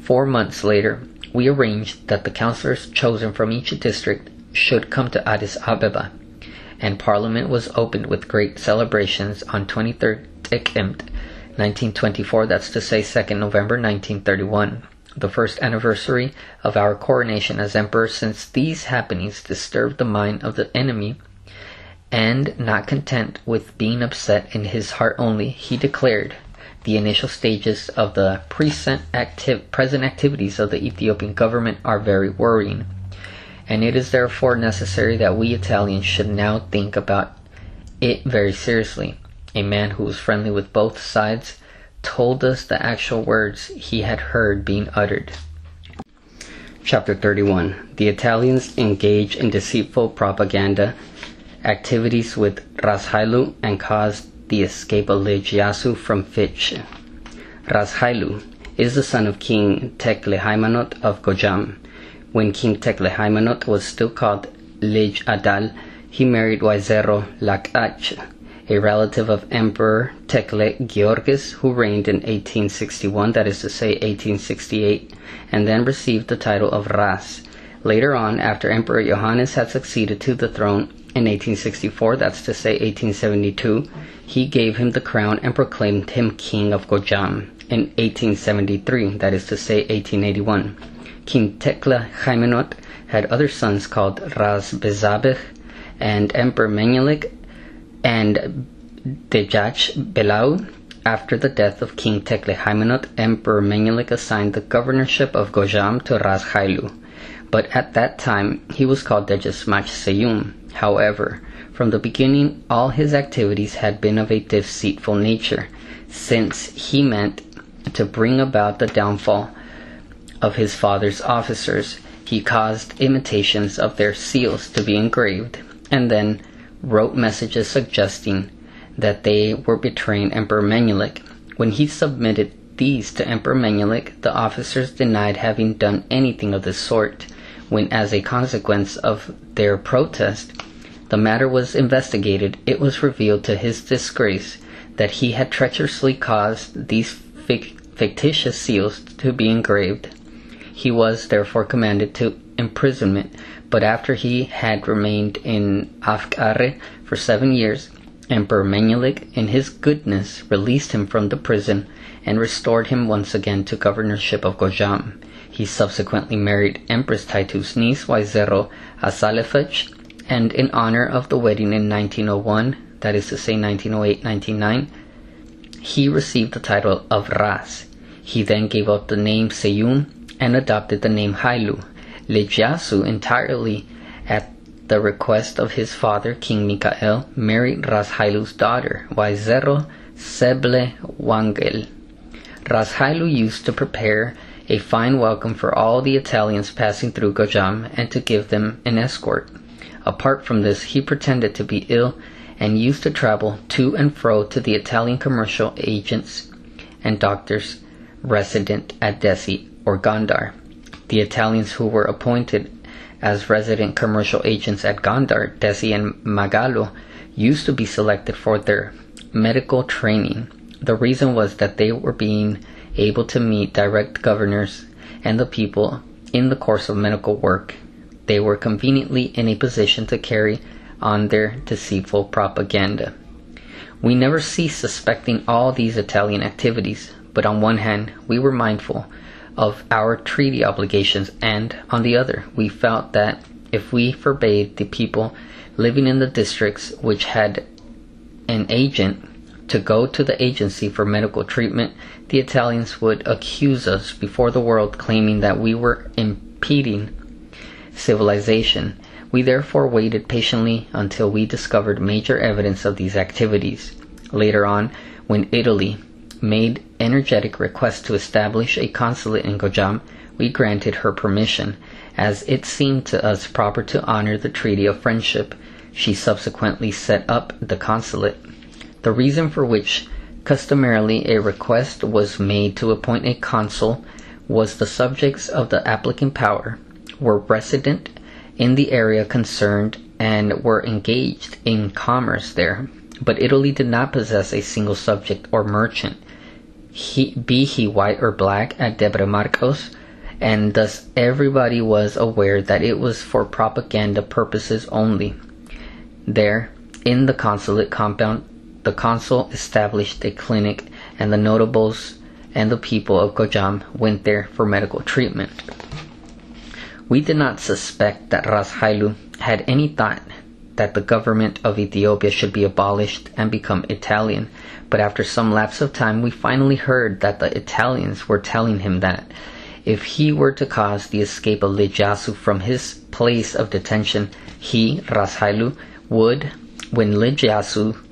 Four months later, we arranged that the councillors chosen from each district should come to Addis Ababa, and Parliament was opened with great celebrations on twenty-third Tekembt nineteen twenty-four, that's to say second November nineteen thirty-one, the first anniversary of our coronation as emperor. Since these happenings disturbed the mind of the enemy, and not content with being upset in his heart only, he declared the initial stages of the present, active, present activities of the Ethiopian government are very worrying, and it is therefore necessary that we Italians should now think about it very seriously. A man who was friendly with both sides told us the actual words he had heard being uttered. Chapter thirty-one. The Italians engage in deceitful propaganda activities with Ras Hailu and caused the escape of Ledj Iyasu from Fitch. Ras Hailu is the son of King Teklehaimanot of Gojam. When King Teklehaimanot was still called Lij Adal, he married Waizero Lakach, a relative of Emperor Tekle Georgis, who reigned in eighteen sixty-one, that is to say eighteen sixty-eight, and then received the title of Ras. Later on, after Emperor Johannes had succeeded to the throne in eighteen sixty-four, that's to say eighteen seventy-two, he gave him the crown and proclaimed him King of Gojam in eighteen seventy-three, that is to say eighteen eighty-one. King Teklehaimanot had other sons called Ras Bezabeh and Emperor Menelik and Dejach Belau. After the death of King Teklehaimanot, Emperor Menelik assigned the governorship of Gojam to Ras Hailu, but at that time he was called Dejesmach Seyum. However, from the beginning all his activities had been of a deceitful nature, since he meant to bring about the downfall of his father's officers. He caused imitations of their seals to be engraved, and then wrote messages suggesting that they were betraying Emperor Menelik. When he submitted these to Emperor Menelik, the officers denied having done anything of this sort. When, as a consequence of their protest, the matter was investigated, it was revealed to his disgrace that he had treacherously caused these fictitious seals to be engraved. He was therefore commanded to imprisonment, but after he had remained in Afkare for seven years, Emperor Menelik, in his goodness, released him from the prison and restored him once again to governorship of Gojam. He subsequently married Empress Taitu's niece Waizero Asalefech, and in honor of the wedding in nineteen oh one, that is to say nineteen oh eight to nineteen oh nine, he received the title of Ras. He then gave up the name Seyum and adopted the name Hailu, Ledj Iyasu, entirely at the request of his father, King Mikael, married Ras Hailu's daughter, Waizero Seble Wangel. Ras Hailu used to prepare a fine welcome for all the Italians passing through Gojam and to give them an escort. Apart from this, he pretended to be ill and used to travel to and fro to the Italian commercial agents and doctors resident at Desi or Gondar. The Italians who were appointed as resident commercial agents at Gondar, Desi, and Magalo used to be selected for their medical training. The reason was that they were being able to meet direct governors and the people in the course of medical work. They were conveniently in a position to carry on their deceitful propaganda. We never ceased suspecting all these Italian activities, but on one hand we were mindful of our treaty obligations, and on the other we felt that if we forbade the people living in the districts which had an agent to go to the agency for medical treatment, the Italians would accuse us before the world, claiming that we were impeding civilization. We therefore waited patiently until we discovered major evidence of these activities. Later on, when Italy made energetic requests to establish a consulate in Gojam, we granted her permission, as it seemed to us proper to honor the Treaty of Friendship. She subsequently set up the consulate. The reason for which customarily a request was made to appoint a consul was the subjects of the applicant power were resident in the area concerned and were engaged in commerce there. But Italy did not possess a single subject or merchant, he, be he white or black, at Debre Marcos, and thus everybody was aware that it was for propaganda purposes only. There, in the consulate compound, the consul established a clinic, and the notables and the people of Gojam went there for medical treatment. We did not suspect that Ras Hailu had any thought that the government of Ethiopia should be abolished and become Italian, but after some lapse of time we finally heard that the Italians were telling him that if he were to cause the escape of Ledj Iyasu from his place of detention, he, Ras Hailu, would, when Ledj Iyasu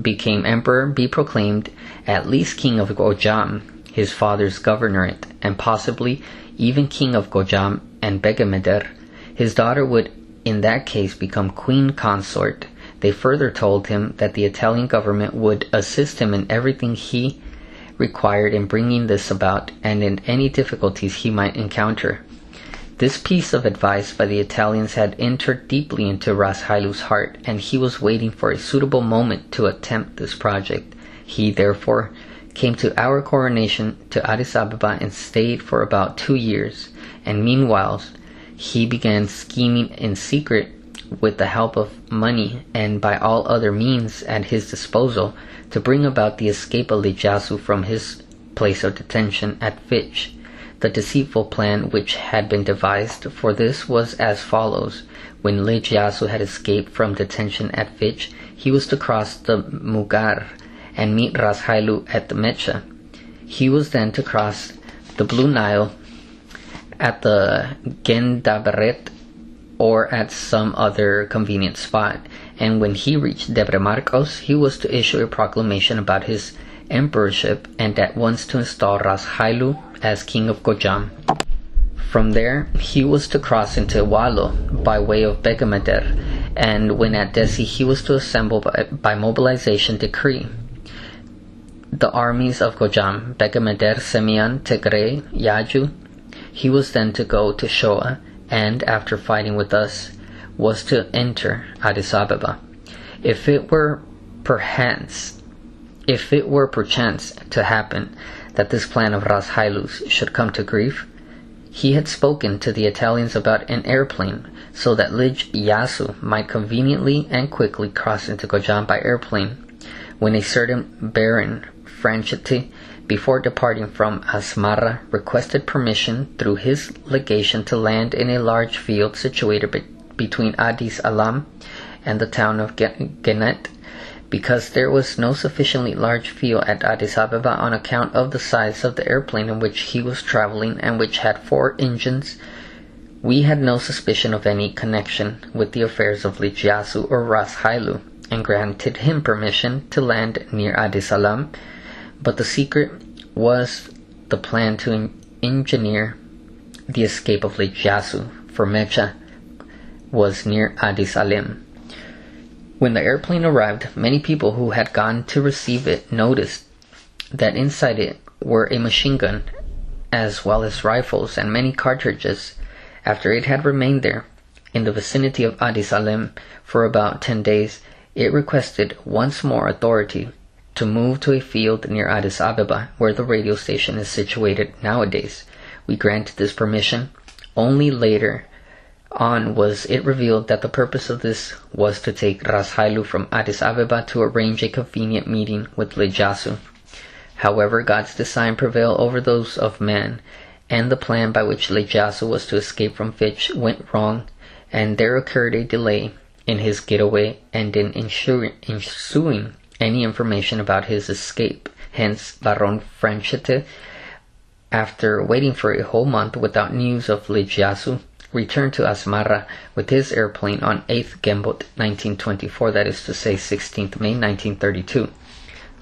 became emperor, be proclaimed at least king of Gojam, his father's governorate, and possibly even king of Gojam and Begemder. His daughter would in that case become queen consort. They further told him that the Italian government would assist him in everything he required in bringing this about, and in any difficulties he might encounter. This piece of advice by the Italians had entered deeply into Ras Hailu's heart, and he was waiting for a suitable moment to attempt this project. He therefore came to our coronation to Addis Ababa and stayed for about two years, and meanwhile he began scheming in secret with the help of money and by all other means at his disposal to bring about the escape of Ledj Iyasu from his place of detention at Fitch. The deceitful plan which had been devised for this was as follows. When Ledj Iyasu had escaped from detention at Fitch, he was to cross the Mugar and meet Ras Hailu at the Mecha. He was then to cross the Blue Nile at the Gendaberet or at some other convenient spot, and when he reached Debre Marcos, he was to issue a proclamation about his emperorship and at once to install Ras Hailu as king of Gojam. From there he was to cross into Walwal by way of Begemder, and when at Desi he was to assemble by, by mobilization decree the armies of Gojam, Begemder, Semian, Tigray, Yaju. He was then to go to Shoa and, after fighting with us, was to enter Addis Ababa. If it were perchance, if it were perchance to happen that this plan of Ras Hailu's should come to grief, he had spoken to the Italians about an airplane, so that Ledj Iyasu might conveniently and quickly cross into Gojam by airplane, when a certain Baron Franchetti, before departing from Asmara, requested permission through his legation to land in a large field situated be between Addis Alem and the town of Genet, because there was no sufficiently large field at Addis Ababa on account of the size of the airplane in which he was traveling and which had four engines. We had no suspicion of any connection with the affairs of Ledj Iyasu or Ras Hailu, and granted him permission to land near Addis Alem, but the secret was the plan to en engineer the escape of Ledj Iyasu, for Mecha was near Addis Alem. When the airplane arrived, many people who had gone to receive it noticed that inside it were a machine gun, as well as rifles and many cartridges. After it had remained there, in the vicinity of Addis Alem, for about ten days, it requested once more authority to move to a field near Addis Ababa, where the radio station is situated nowadays. We granted this permission. Only later on was it revealed that the purpose of this was to take Ras Hailu from Addis Ababa to arrange a convenient meeting with Ledj Iyasu. However, God's design prevailed over those of man, and the plan by which Ledj Iyasu was to escape from Fitch went wrong, and there occurred a delay in his getaway and in ensuing any information about his escape. Hence, Baron Franchetti, after waiting for a whole month without news of Ledj Iyasu, returned to Asmara with his airplane on eighth Gembot nineteen twenty-four, that is to say sixteenth May nineteen thirty-two.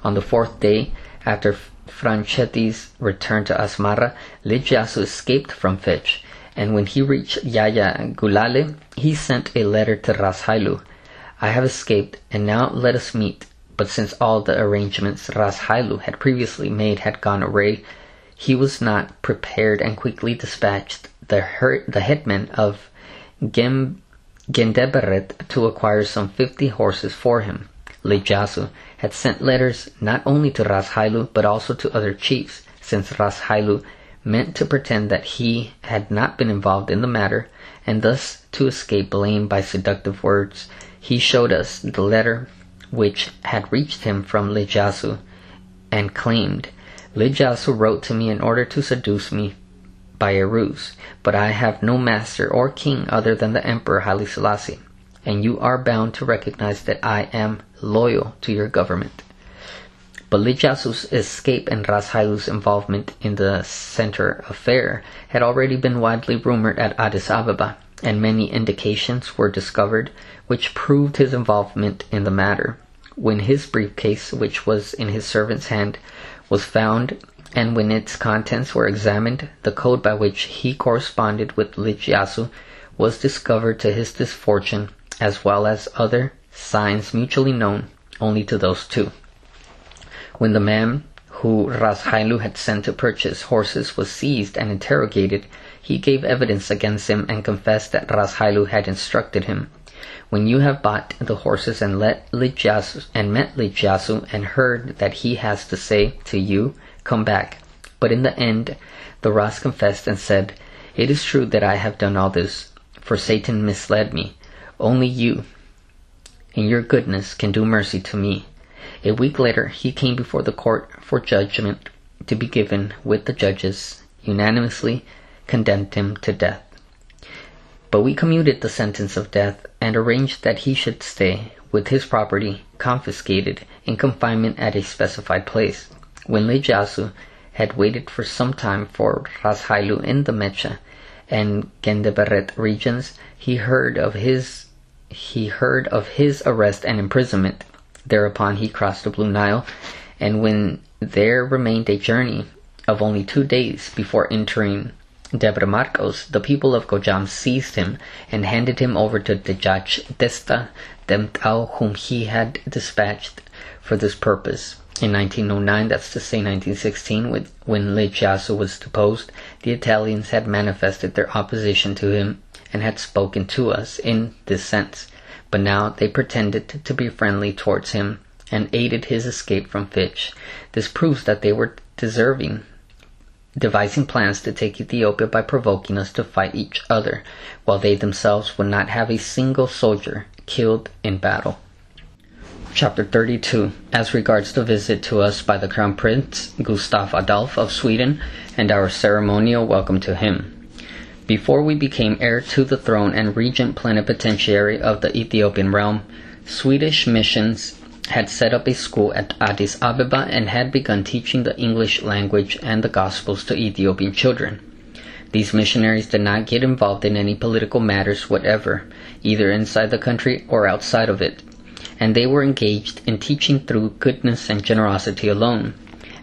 On the fourth day after Franchetti's return to Asmara, Ledj Iyasu escaped from Fitch, and when he reached Yaya Gulale, he sent a letter to Ras Hailu. "I have escaped, and now let us meet." But since all the arrangements Ras Hailu had previously made had gone awry, he was not prepared and quickly dispatched the, her the headman of Gem Gendeberet to acquire some fifty horses for him. Ledj Iyasu had sent letters not only to Ras Hailu but also to other chiefs, since Ras Hailu meant to pretend that he had not been involved in the matter, and thus to escape blame by seductive words. He showed us the letter which had reached him from Ledj Iyasu, and claimed, "Ledj Iyasu wrote to me in order to seduce me by a ruse, but I have no master or king other than the Emperor Haile Selassie, and you are bound to recognize that I am loyal to your government." But Ledj Iyasu's escape and Ras Hailu's involvement in the center affair had already been widely rumored at Addis Ababa, and many indications were discovered which proved his involvement in the matter. When his briefcase, which was in his servant's hand, was found, and when its contents were examined, the code by which he corresponded with Ledj Iyasu was discovered, to his misfortune, as well as other signs mutually known only to those two. When the man who Ras Hailu had sent to purchase horses was seized and interrogated, he gave evidence against him and confessed that Ras Hailu had instructed him, "When you have bought the horses and let Ledj Iyasu, and met Ledj Iyasu and heard that he has to say to you, come back." But in the end the Ras confessed and said, "It is true that I have done all this, for Satan misled me. Only you, in your goodness, can do mercy to me." A week later he came before the court for judgment to be given, with the judges unanimously condemned him to death. But we commuted the sentence of death and arranged that he should stay, with his property confiscated, in confinement at a specified place. When Ledj Iyasu had waited for some time for Ras Hailu in the Mecha and Gendeberet regions, he heard of his he heard of his arrest and imprisonment. Thereupon he crossed the Blue Nile, and when there remained a journey of only two days before entering Debre Marcos, the people of Gojam seized him and handed him over to the judge Desta Demtao, whom he had dispatched for this purpose. In nineteen oh nine, that's to say nineteen sixteen, with, when Ledj Iyasu was deposed, the Italians had manifested their opposition to him and had spoken to us in this sense, but now they pretended to be friendly towards him and aided his escape from Fitch. This proves that they were deserving devising plans to take Ethiopia by provoking us to fight each other, while they themselves would not have a single soldier killed in battle. Chapter thirty-two, as regards the visit to us by the Crown Prince Gustaf Adolf of Sweden and our ceremonial welcome to him. Before we became heir to the throne and regent plenipotentiary of the Ethiopian realm, Swedish missions had set up a school at Addis Ababa and had begun teaching the English language and the Gospels to Ethiopian children. These missionaries did not get involved in any political matters whatever, either inside the country or outside of it, and they were engaged in teaching through goodness and generosity alone.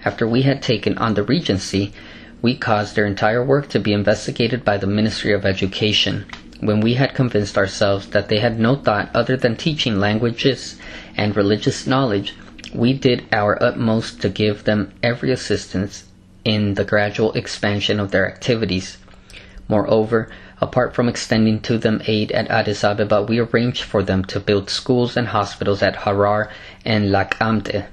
After we had taken on the regency, we caused their entire work to be investigated by the Ministry of Education, when we had convinced ourselves that they had no thought other than teaching languages and religious knowledge. We did our utmost to give them every assistance in the gradual expansion of their activities. Moreover, apart from extending to them aid at Addis Ababa, we arranged for them to build schools and hospitals at Harar and Lakamte,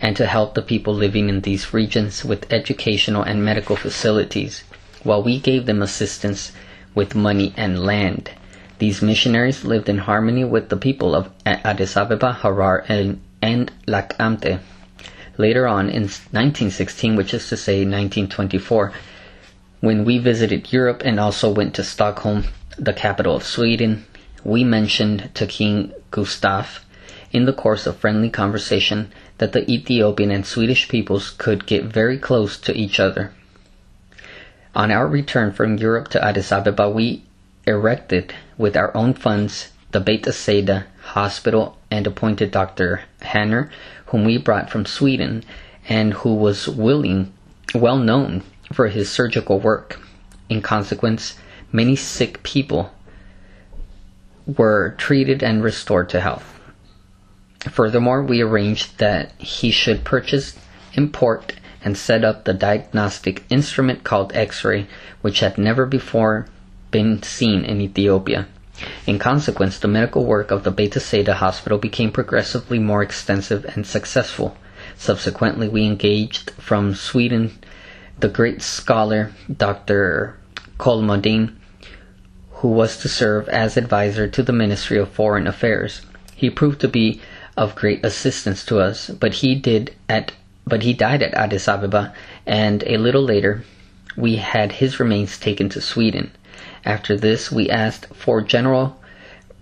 and to help the people living in these regions with educational and medical facilities, while we gave them assistance with money and land. These missionaries lived in harmony with the people of Addis Ababa, Harar, and, and Lakamte. Later on, in nineteen sixteen, which is to say nineteen twenty-four, when we visited Europe and also went to Stockholm, the capital of Sweden, we mentioned to King Gustaf, in the course of friendly conversation, that the Ethiopian and Swedish peoples could get very close to each other. On our return from Europe to Addis Ababa, we erected, with our own funds, the Beta Seda Hospital and appointed Doctor Hanner, whom we brought from Sweden, and who was willing, well known, for his surgical work. In consequence, many sick people were treated and restored to health. Furthermore, we arranged that he should purchase, import, and set up the diagnostic instrument called X-ray, which had never before been seen in Ethiopia. In consequence, the medical work of the Beta Seda Hospital became progressively more extensive and successful. Subsequently, we engaged from Sweden the great scholar Doctor Kolmodin, who was to serve as advisor to the Ministry of Foreign Affairs. He proved to be of great assistance to us, but he did at but he died at Addis Ababa, and a little later we had his remains taken to Sweden. After this, we asked for General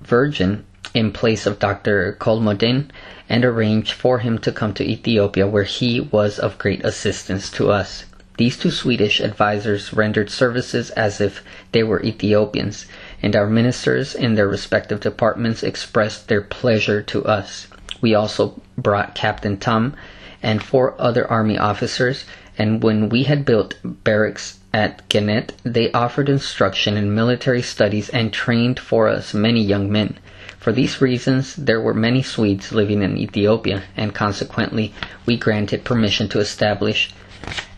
Virgin in place of Doctor Kolmodin and arranged for him to come to Ethiopia, where he was of great assistance to us. These two Swedish advisors rendered services as if they were Ethiopians, and our ministers in their respective departments expressed their pleasure to us. We also brought Captain Tom and four other army officers, and when we had built barracks at Genet, they offered instruction in military studies and trained for us many young men. For these reasons, there were many Swedes living in Ethiopia, and consequently we granted permission to establish,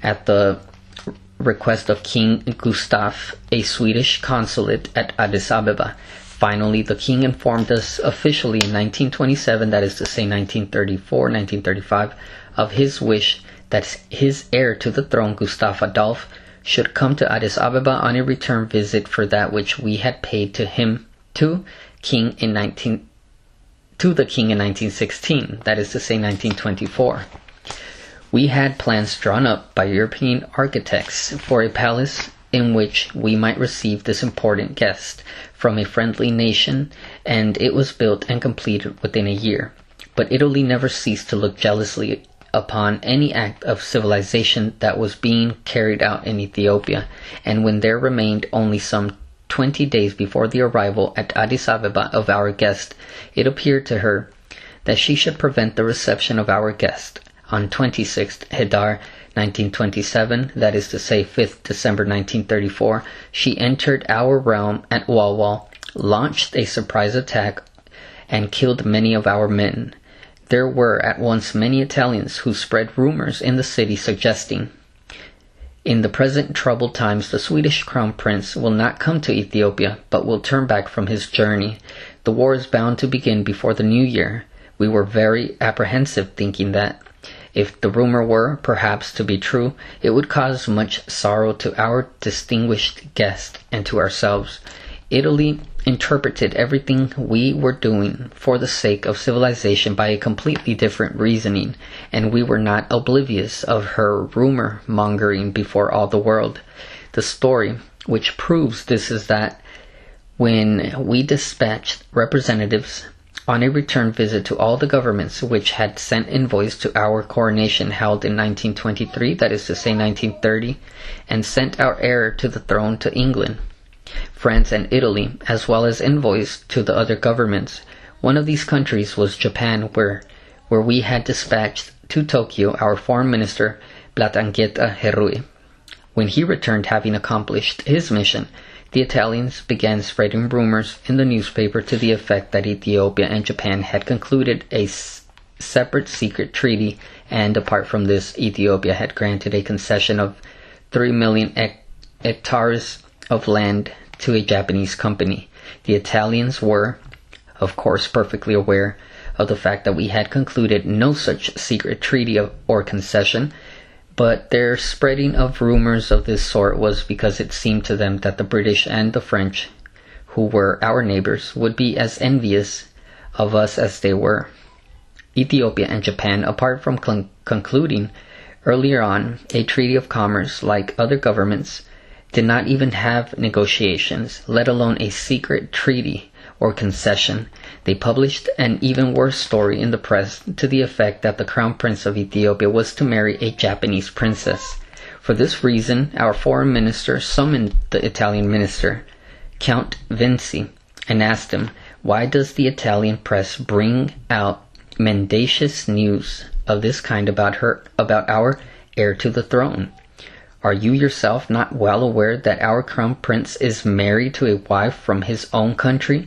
at the request of King Gustaf, a Swedish consulate at Addis Ababa. Finally, the king informed us officially in nineteen twenty-seven, that is to say nineteen thirty-four, nineteen thirty-five, of his wish that his heir to the throne, Gustaf Adolf, should come to Addis Ababa on a return visit for that which we had paid to him, to king in 19, to the king in nineteen sixteen, that is to say nineteen twenty-four. We had plans drawn up by European architects for a palace in which we might receive this important guest from a friendly nation, and it was built and completed within a year. But Italy never ceased to look jealously upon any act of civilization that was being carried out in Ethiopia, and when there remained only some twenty days before the arrival at Addis Ababa of our guest, it appeared to her that she should prevent the reception of our guest. On twenty-sixth Hedar nineteen twenty-seven, that is to say fifth December nineteen thirty-four, she entered our realm at Walwal, launched a surprise attack, and killed many of our men. There were at once many Italians who spread rumors in the city suggesting, "In the present troubled times the Swedish Crown Prince will not come to Ethiopia, but will turn back from his journey. The war is bound to begin before the new year." We were very apprehensive, thinking that, if the rumor were, perhaps, to be true, it would cause much sorrow to our distinguished guest and to ourselves. Italy misinterpreted everything we were doing for the sake of civilization by a completely different reasoning, and we were not oblivious of her rumor-mongering before all the world. The story which proves this is that when we dispatched representatives on a return visit to all the governments which had sent envoys to our coronation held in nineteen twenty-three, that is to say nineteen thirty, and sent our heir to the throne to England, France, and Italy, as well as envoys to the other governments. One of these countries was Japan, where where we had dispatched to Tokyo our foreign minister, Blattanghetta Herrui. When he returned, having accomplished his mission, the Italians began spreading rumors in the newspaper to the effect that Ethiopia and Japan had concluded a s separate secret treaty, and apart from this, Ethiopia had granted a concession of three million hectares of land to a Japanese company. The Italians were, of course, perfectly aware of the fact that we had concluded no such secret treaty of, or concession, but their spreading of rumors of this sort was because it seemed to them that the British and the French, who were our neighbors, would be as envious of us as they were. Ethiopia and Japan, apart from con concluding earlier on a treaty of commerce like other governments, did not even have negotiations, let alone a secret treaty or concession. They published an even worse story in the press to the effect that the crown prince of Ethiopia was to marry a Japanese princess. For this reason, our foreign minister summoned the Italian minister, Count Vinci, and asked him, "Why does the Italian press bring out mendacious news of this kind about her, about our heir to the throne? Are you yourself not well aware that our crown prince is married to a wife from his own country?"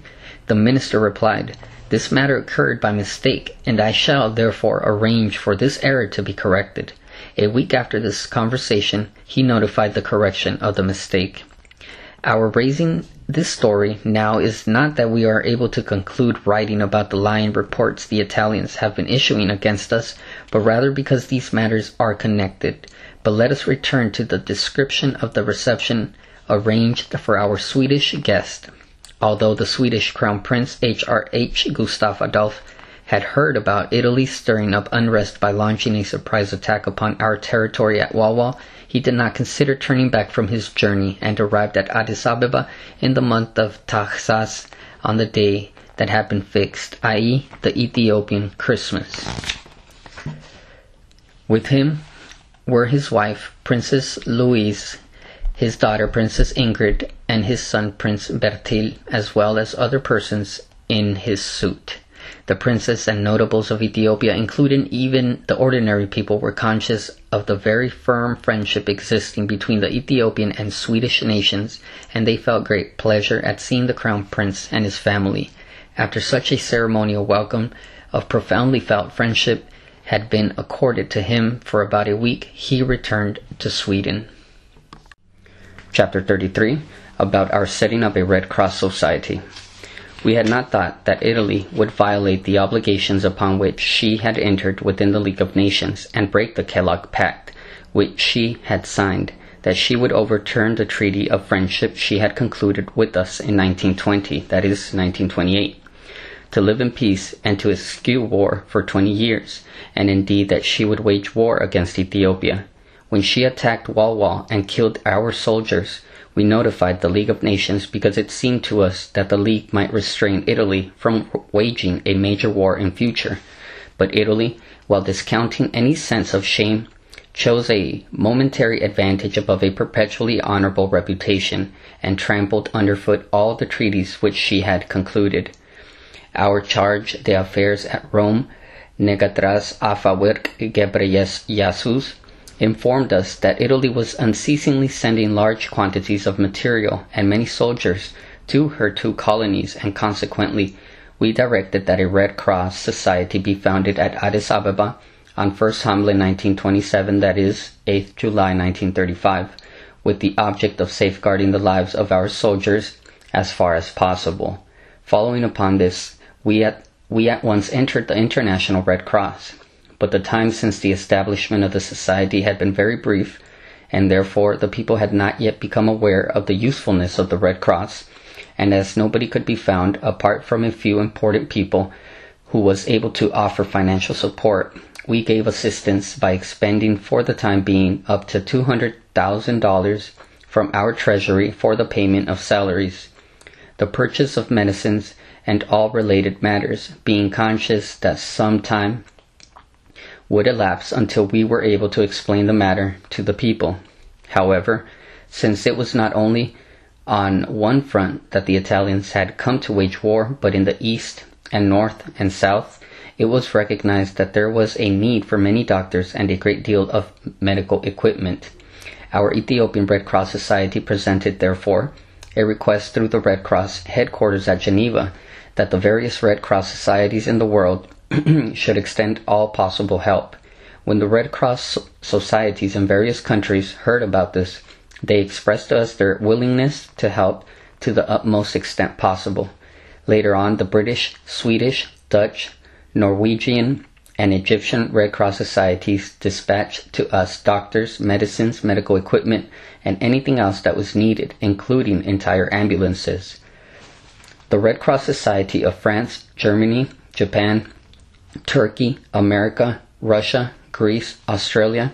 The minister replied, "This matter occurred by mistake, and I shall therefore arrange for this error to be corrected." A week after this conversation, he notified the correction of the mistake. Our raising this story now is not that we are able to conclude writing about the lying reports the Italians have been issuing against us, but rather because these matters are connected. But let us return to the description of the reception arranged for our Swedish guest. Although the Swedish Crown Prince H R H Gustaf Adolf had heard about Italy stirring up unrest by launching a surprise attack upon our territory at Walwal, he did not consider turning back from his journey and arrived at Addis Ababa in the month of Taxas on the day that had been fixed, that is the Ethiopian Christmas. With him were his wife, Princess Louise, his daughter Princess Ingrid, and his son Prince Bertil, as well as other persons in his suite. The princes and notables of Ethiopia, including even the ordinary people, were conscious of the very firm friendship existing between the Ethiopian and Swedish nations, and they felt great pleasure at seeing the crown prince and his family. After such a ceremonial welcome of profoundly felt friendship had been accorded to him for about a week, he returned to Sweden. Chapter thirty-three, about our setting up a Red Cross Society. We had not thought that Italy would violate the obligations upon which she had entered within the League of Nations and break the Kellogg Pact, which she had signed, that she would overturn the treaty of friendship she had concluded with us in nineteen twenty, that is, nineteen twenty-eight, to live in peace and to eschew war for twenty years, and indeed that she would wage war against Ethiopia. When she attacked Walwal and killed our soldiers, we notified the League of Nations because it seemed to us that the League might restrain Italy from waging a major war in future. But Italy, while discounting any sense of shame, chose a momentary advantage above a perpetually honorable reputation and trampled underfoot all the treaties which she had concluded. Our charge d'affaires at Rome, Negatras Afawirk Gebre Iyasu, informed us that Italy was unceasingly sending large quantities of material and many soldiers to her two colonies, and consequently we directed that a Red Cross Society be founded at Addis Ababa on first Hamlin nineteen twenty-seven, that is, eighth July nineteen thirty-five, with the object of safeguarding the lives of our soldiers as far as possible. Following upon this, we at, we at once entered the International Red Cross. But the time since the establishment of the society had been very brief, and therefore the people had not yet become aware of the usefulness of the Red Cross, and as nobody could be found apart from a few important people who was able to offer financial support, we gave assistance by expending for the time being up to two hundred thousand dollars from our treasury for the payment of salaries, the purchase of medicines, and all related matters, being conscious that some time would elapse until we were able to explain the matter to the people. However, since it was not only on one front that the Italians had come to wage war, but in the east and north and south, it was recognized that there was a need for many doctors and a great deal of medical equipment. Our Ethiopian Red Cross Society presented, therefore, a request through the Red Cross headquarters at Geneva that the various Red Cross societies in the world should extend all possible help. When the Red Cross societies in various countries heard about this, they expressed to us their willingness to help to the utmost extent possible. Later on, the British, Swedish, Dutch, Norwegian, and Egyptian Red Cross societies dispatched to us doctors, medicines, medical equipment, and anything else that was needed, including entire ambulances. The Red Cross Society of France, Germany, Japan, Turkey, America, Russia, Greece, Australia,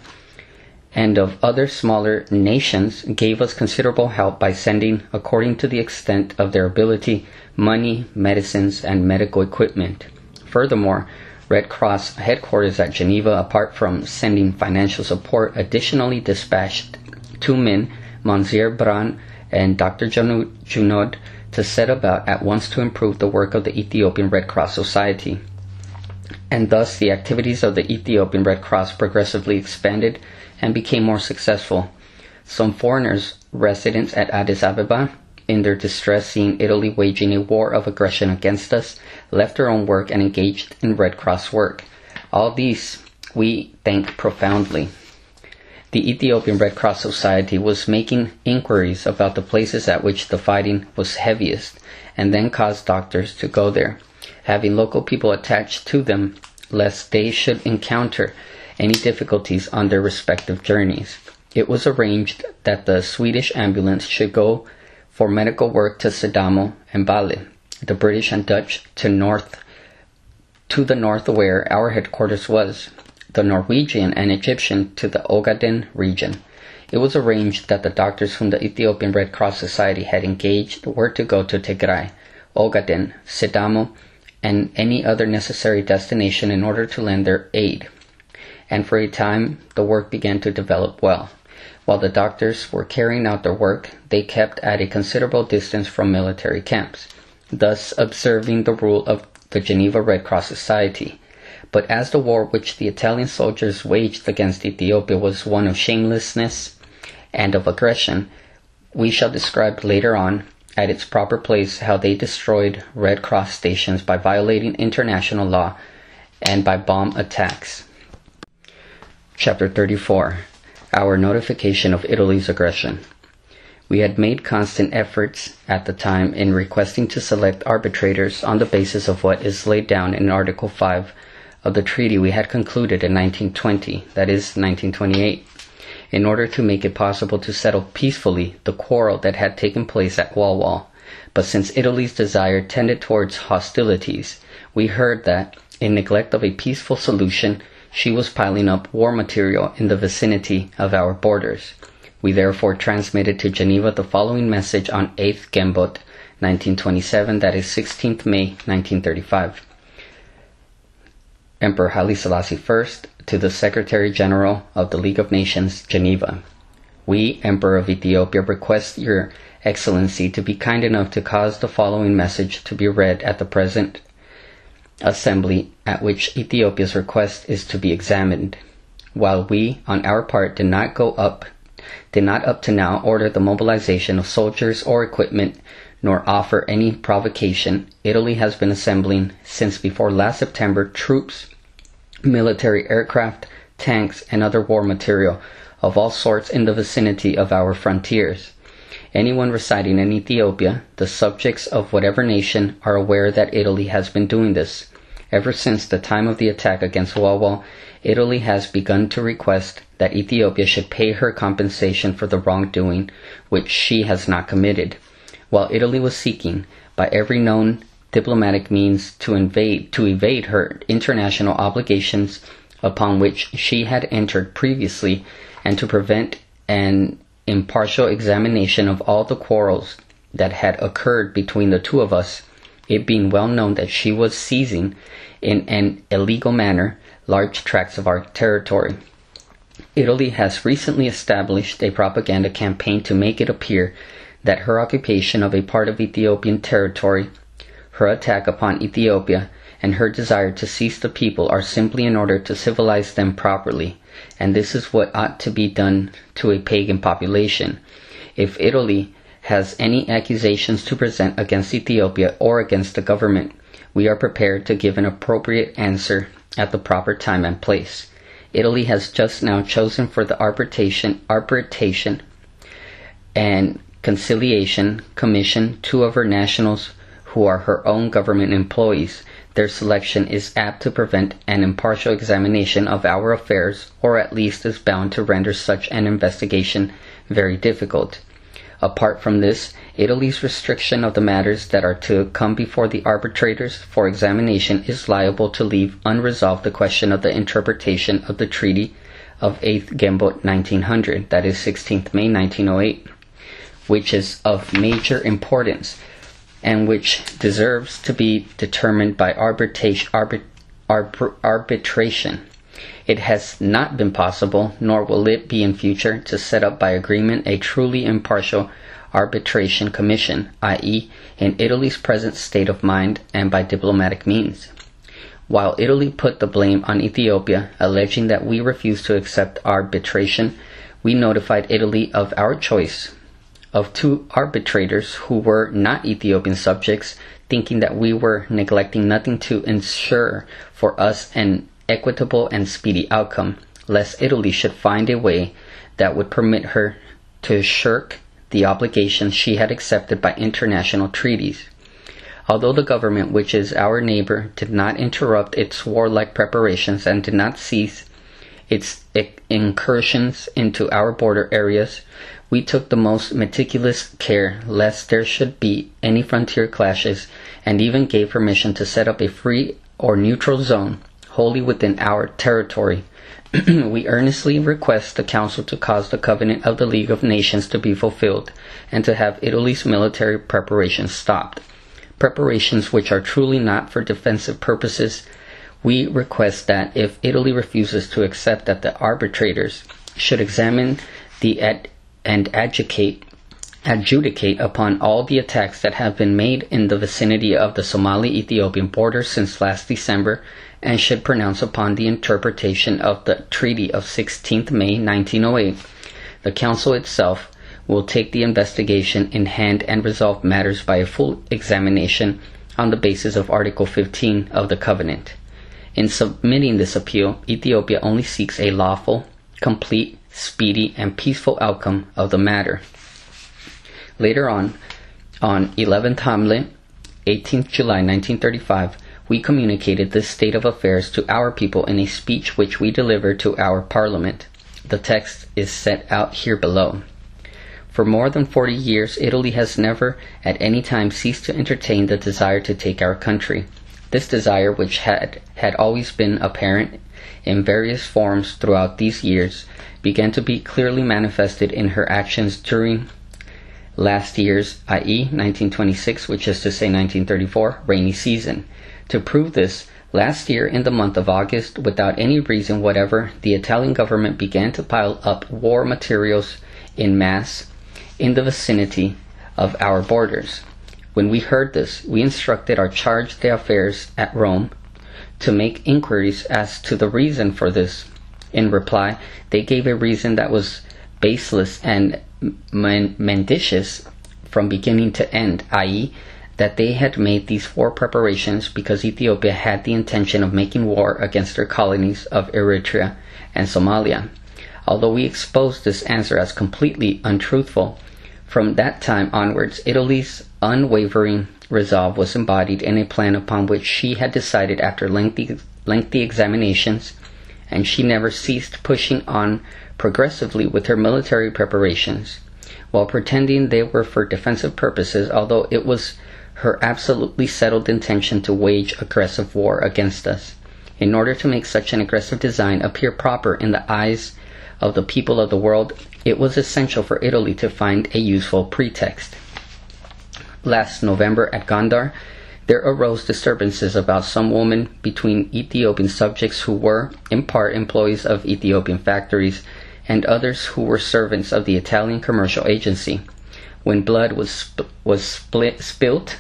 and of other smaller nations gave us considerable help by sending, according to the extent of their ability, money, medicines, and medical equipment. Furthermore, Red Cross headquarters at Geneva, apart from sending financial support, additionally dispatched two men, Monsieur Bran and Doctor Junod, to set about at once to improve the work of the Ethiopian Red Cross Society. And thus the activities of the Ethiopian Red Cross progressively expanded and became more successful. Some foreigners, residents at Addis Ababa, in their distress seeing Italy waging a war of aggression against us, left their own work and engaged in Red Cross work. All these we thank profoundly. The Ethiopian Red Cross Society was making inquiries about the places at which the fighting was heaviest, and then caused doctors to go there, having local people attached to them, lest they should encounter any difficulties on their respective journeys. It was arranged that the Swedish ambulance should go for medical work to Sidamo and Bale, the British and Dutch to north, to the north where our headquarters was, the Norwegian and Egyptian to the Ogaden region. It was arranged that the doctors whom the Ethiopian Red Cross Society had engaged were to go to Tigray, Ogaden, Sidamo, and any other necessary destination in order to lend their aid. And for a time the work began to develop well. While the doctors were carrying out their work, they kept at a considerable distance from military camps, thus observing the rule of the Geneva Red Cross Society. But as the war which the Italian soldiers waged against Ethiopia was one of shamelessness and of aggression, we shall describe later on at its proper place how they destroyed Red Cross stations by violating international law and by bomb attacks. Chapter thirty-four. Our notification of Italy's aggression. We had made constant efforts at the time in requesting to select arbitrators on the basis of what is laid down in Article five of the treaty we had concluded in nineteen twenty, that is, nineteen twenty-eight, in order to make it possible to settle peacefully the quarrel that had taken place at Walwal. But since Italy's desire tended towards hostilities, we heard that, in neglect of a peaceful solution, she was piling up war material in the vicinity of our borders. We therefore transmitted to Geneva the following message on eighth Gembot nineteen twenty-seven, that is sixteenth May nineteen thirty-five. Emperor Haile Selassie I to the Secretary-General of the League of Nations, Geneva. We, Emperor of Ethiopia, request your Excellency to be kind enough to cause the following message to be read at the present assembly at which Ethiopia's request is to be examined. While we, on our part, did not go up, did not up to now order the mobilization of soldiers or equipment, nor offer any provocation, Italy has been assembling, since before last September, troops, military aircraft, tanks, and other war material of all sorts in the vicinity of our frontiers. Anyone residing in Ethiopia, the subjects of whatever nation, are aware that Italy has been doing this. Ever since the time of the attack against Walwal, Italy has begun to request that Ethiopia should pay her compensation for the wrongdoing which she has not committed. while Italy was seeking, by every known diplomatic means, to invade, to evade her international obligations upon which she had entered previously, and to prevent an impartial examination of all the quarrels that had occurred between the two of us, it being well known that she was seizing, in an illegal manner, large tracts of our territory. Italy has recently established a propaganda campaign to make it appear that her occupation of a part of Ethiopian territory, her attack upon Ethiopia, and her desire to seize the people are simply in order to civilize them properly, and this is what ought to be done to a pagan population. If Italy has any accusations to present against Ethiopia or against the government, we are prepared to give an appropriate answer at the proper time and place. Italy has just now chosen for the arbitration, arbitration and conciliation commission two of her nationals who are her own government employees. Their selection is apt to prevent an impartial examination of our affairs, or at least is bound to render such an investigation very difficult. Apart from this, Italy's restriction of the matters that are to come before the arbitrators for examination is liable to leave unresolved the question of the interpretation of the treaty of eighth Gembot nineteen hundred, that is sixteenth May nineteen oh eight, which is of major importance and which deserves to be determined by arbitra- arbit- arbit- arbitration. It has not been possible, nor will it be in future, to set up by agreement a truly impartial arbitration commission, that is, in Italy's present state of mind and by diplomatic means. While Italy put the blame on Ethiopia, alleging that we refused to accept arbitration, we notified Italy of our choice of two arbitrators who were not Ethiopian subjects, thinking that we were neglecting nothing to ensure for us an equitable and speedy outcome, lest Italy should find a way that would permit her to shirk the obligations she had accepted by international treaties. Although the government, which is our neighbor, did not interrupt its warlike preparations and did not cease its incursions into our border areas, we took the most meticulous care lest there should be any frontier clashes, and even gave permission to set up a free or neutral zone wholly within our territory. We earnestly request the Council to cause the covenant of the League of Nations to be fulfilled, and to have Italy's military preparations stopped. Preparations which are truly not for defensive purposes. We request that, if Italy refuses to accept that the arbitrators should examine the ad- and adjudicate, adjudicate upon all the attacks that have been made in the vicinity of the Somali-Ethiopian border since last December, and should pronounce upon the interpretation of the treaty of sixteenth May nineteen oh eight. The Council itself will take the investigation in hand and resolve matters by a full examination on the basis of Article fifteen of the Covenant. In submitting this appeal, Ethiopia only seeks a lawful, complete, speedy, and peaceful outcome of the matter. Later on, on eleventh Hamlet, eighteenth July nineteen thirty-five, we communicated this state of affairs to our people in a speech which we delivered to our Parliament. The text is set out here below. For more than forty years, Italy has never at any time ceased to entertain the desire to take our country. This desire, which had, had always been apparent in various forms throughout these years, began to be clearly manifested in her actions during last year's, that is nineteen twenty-six, which is to say nineteen thirty-four, rainy season. To prove this, last year in the month of August, without any reason whatever, the Italian government began to pile up war materials in mass in the vicinity of our borders. When we heard this, we instructed our charge d'affaires at Rome to make inquiries as to the reason for this. In reply, they gave a reason that was baseless and men- mendicious from beginning to end, that is, that they had made these war preparations because Ethiopia had the intention of making war against their colonies of Eritrea and Somalia. Although we exposed this answer as completely untruthful, from that time onwards, Italy's unwavering resolve was embodied in a plan upon which she had decided after lengthy, lengthy examinations, and she never ceased pushing on progressively with her military preparations. while pretending they were for defensive purposes, although it was her absolutely settled intention to wage aggressive war against us. In order to make such an aggressive design appear proper in the eyes of the people of the world, it was essential for Italy to find a useful pretext. Last November at Gondar, there arose disturbances about some women between Ethiopian subjects who were, in part, employees of Ethiopian factories, and others who were servants of the Italian commercial agency. When blood was sp was split, spilt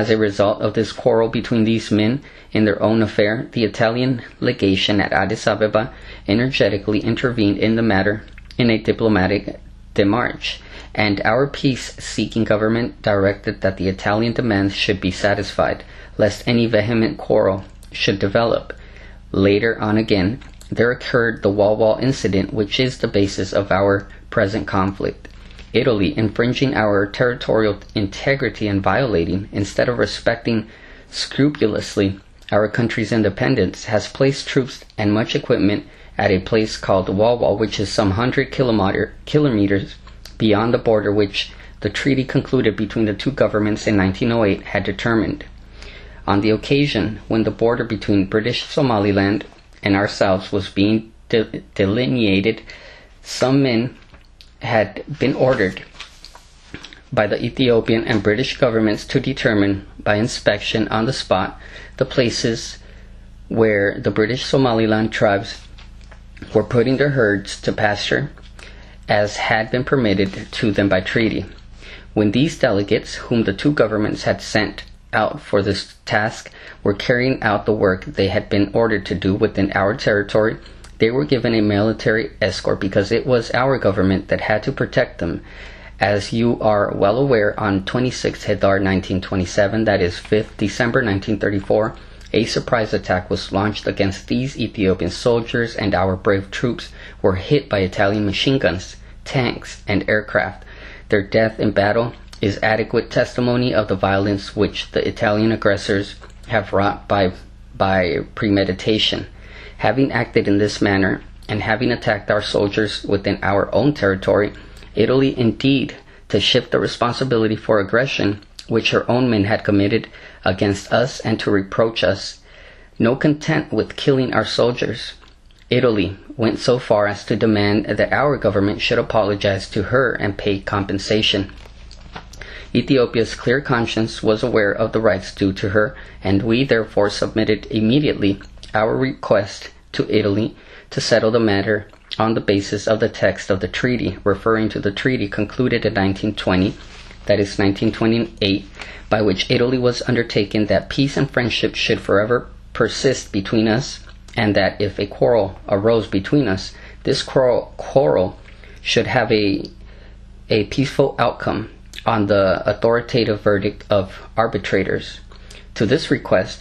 as a result of this quarrel between these men in their own affair, the Italian legation at Addis Ababa energetically intervened in the matter in a diplomatic démarche, and our peace-seeking government directed that the Italian demands should be satisfied, lest any vehement quarrel should develop. Later on again, there occurred the Walwal incident, which is the basis of our present conflict. Italy, infringing our territorial integrity and violating, instead of respecting scrupulously, our country's independence, has placed troops and much equipment at a place called Walwal, which is some hundred kilometer, kilometers beyond the border which the treaty concluded between the two governments in nineteen oh eight had determined. On the occasion when the border between British Somaliland and ourselves was being de delineated, some men had been ordered by the Ethiopian and British governments to determine by inspection on the spot the places where the British Somaliland tribes were putting their herds to pasture, as had been permitted to them by treaty. When these delegates, whom the two governments had sent out for this task, were carrying out the work they had been ordered to do within our territory, they were given a military escort, because it was our government that had to protect them. As you are well aware, on twenty-sixth Hedar nineteen twenty-seven, that is fifth December nineteen thirty-four, a surprise attack was launched against these Ethiopian soldiers, and our brave troops were hit by Italian machine guns, tanks, and aircraft. Their death in battle is adequate testimony of the violence which the Italian aggressors have wrought by, by premeditation. Having acted in this manner, and having attacked our soldiers within our own territory, Italy indeed to shift the responsibility for aggression which her own men had committed against us, and to reproach us. No content with killing our soldiers, Italy went so far as to demand that our government should apologize to her and pay compensation. Ethiopia's clear conscience was aware of the rights due to her, and we therefore submitted immediately our request to Italy to settle the matter on the basis of the text of the treaty, referring to the treaty concluded in nineteen twenty, that is nineteen twenty-eight, by which Italy was undertaken that peace and friendship should forever persist between us, and that if a quarrel arose between us, this quarrel, quarrel should have a, a peaceful outcome on the authoritative verdict of arbitrators. To this request,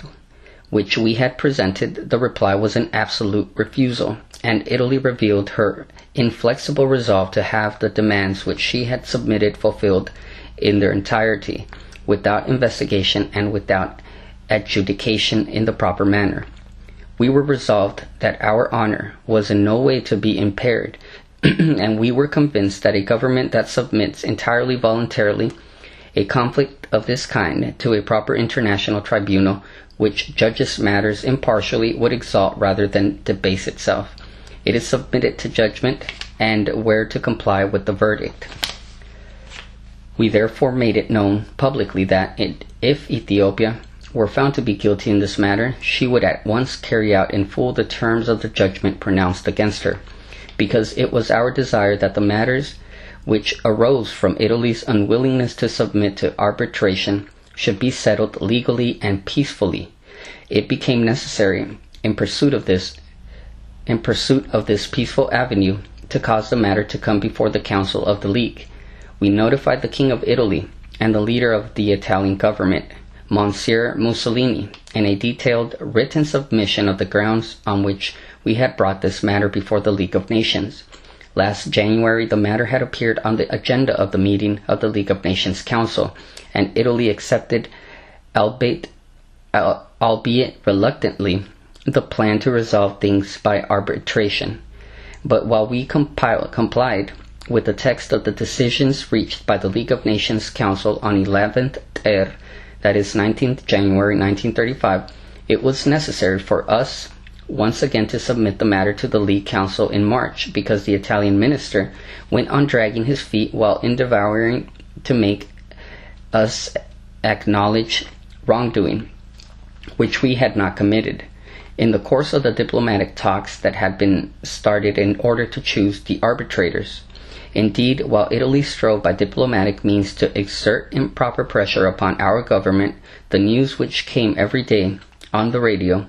which we had presented, the reply was an absolute refusal, and Italy revealed her inflexible resolve to have the demands which she had submitted fulfilled in their entirety, without investigation and without adjudication in the proper manner. We were resolved that our honor was in no way to be impaired, and we were convinced that a government that submits entirely voluntarily a conflict of this kind to a proper international tribunal which judges matters impartially would exalt rather than debase itself. It is submitted to judgment, and where to comply with the verdict. We therefore made it known publicly that it, if Ethiopia were found to be guilty in this matter, she would at once carry out in full the terms of the judgment pronounced against her, because it was our desire that the matters which arose from Italy's unwillingness to submit to arbitration should be settled legally and peacefully. It became necessary, in pursuit of this, in pursuit of this peaceful avenue, to cause the matter to come before the Council of the League. We notified the King of Italy and the leader of the Italian government, Monsieur Mussolini, in a detailed written submission of the grounds on which we had brought this matter before the League of Nations. Last January, the matter had appeared on the agenda of the meeting of the League of Nations Council, and Italy accepted, albeit, albeit reluctantly, the plan to resolve things by arbitration. But while we compiled, complied, with the text of the decisions reached by the League of Nations Council on eleventh Ter, that is nineteenth January nineteen thirty-five, it was necessary for us once again to submit the matter to the League Council in March, because the Italian minister went on dragging his feet while endeavouring to make us acknowledge wrongdoing, which we had not committed. In the course of the diplomatic talks that had been started in order to choose the arbitrators, indeed, while Italy strove by diplomatic means to exert improper pressure upon our government, the news which came every day on the radio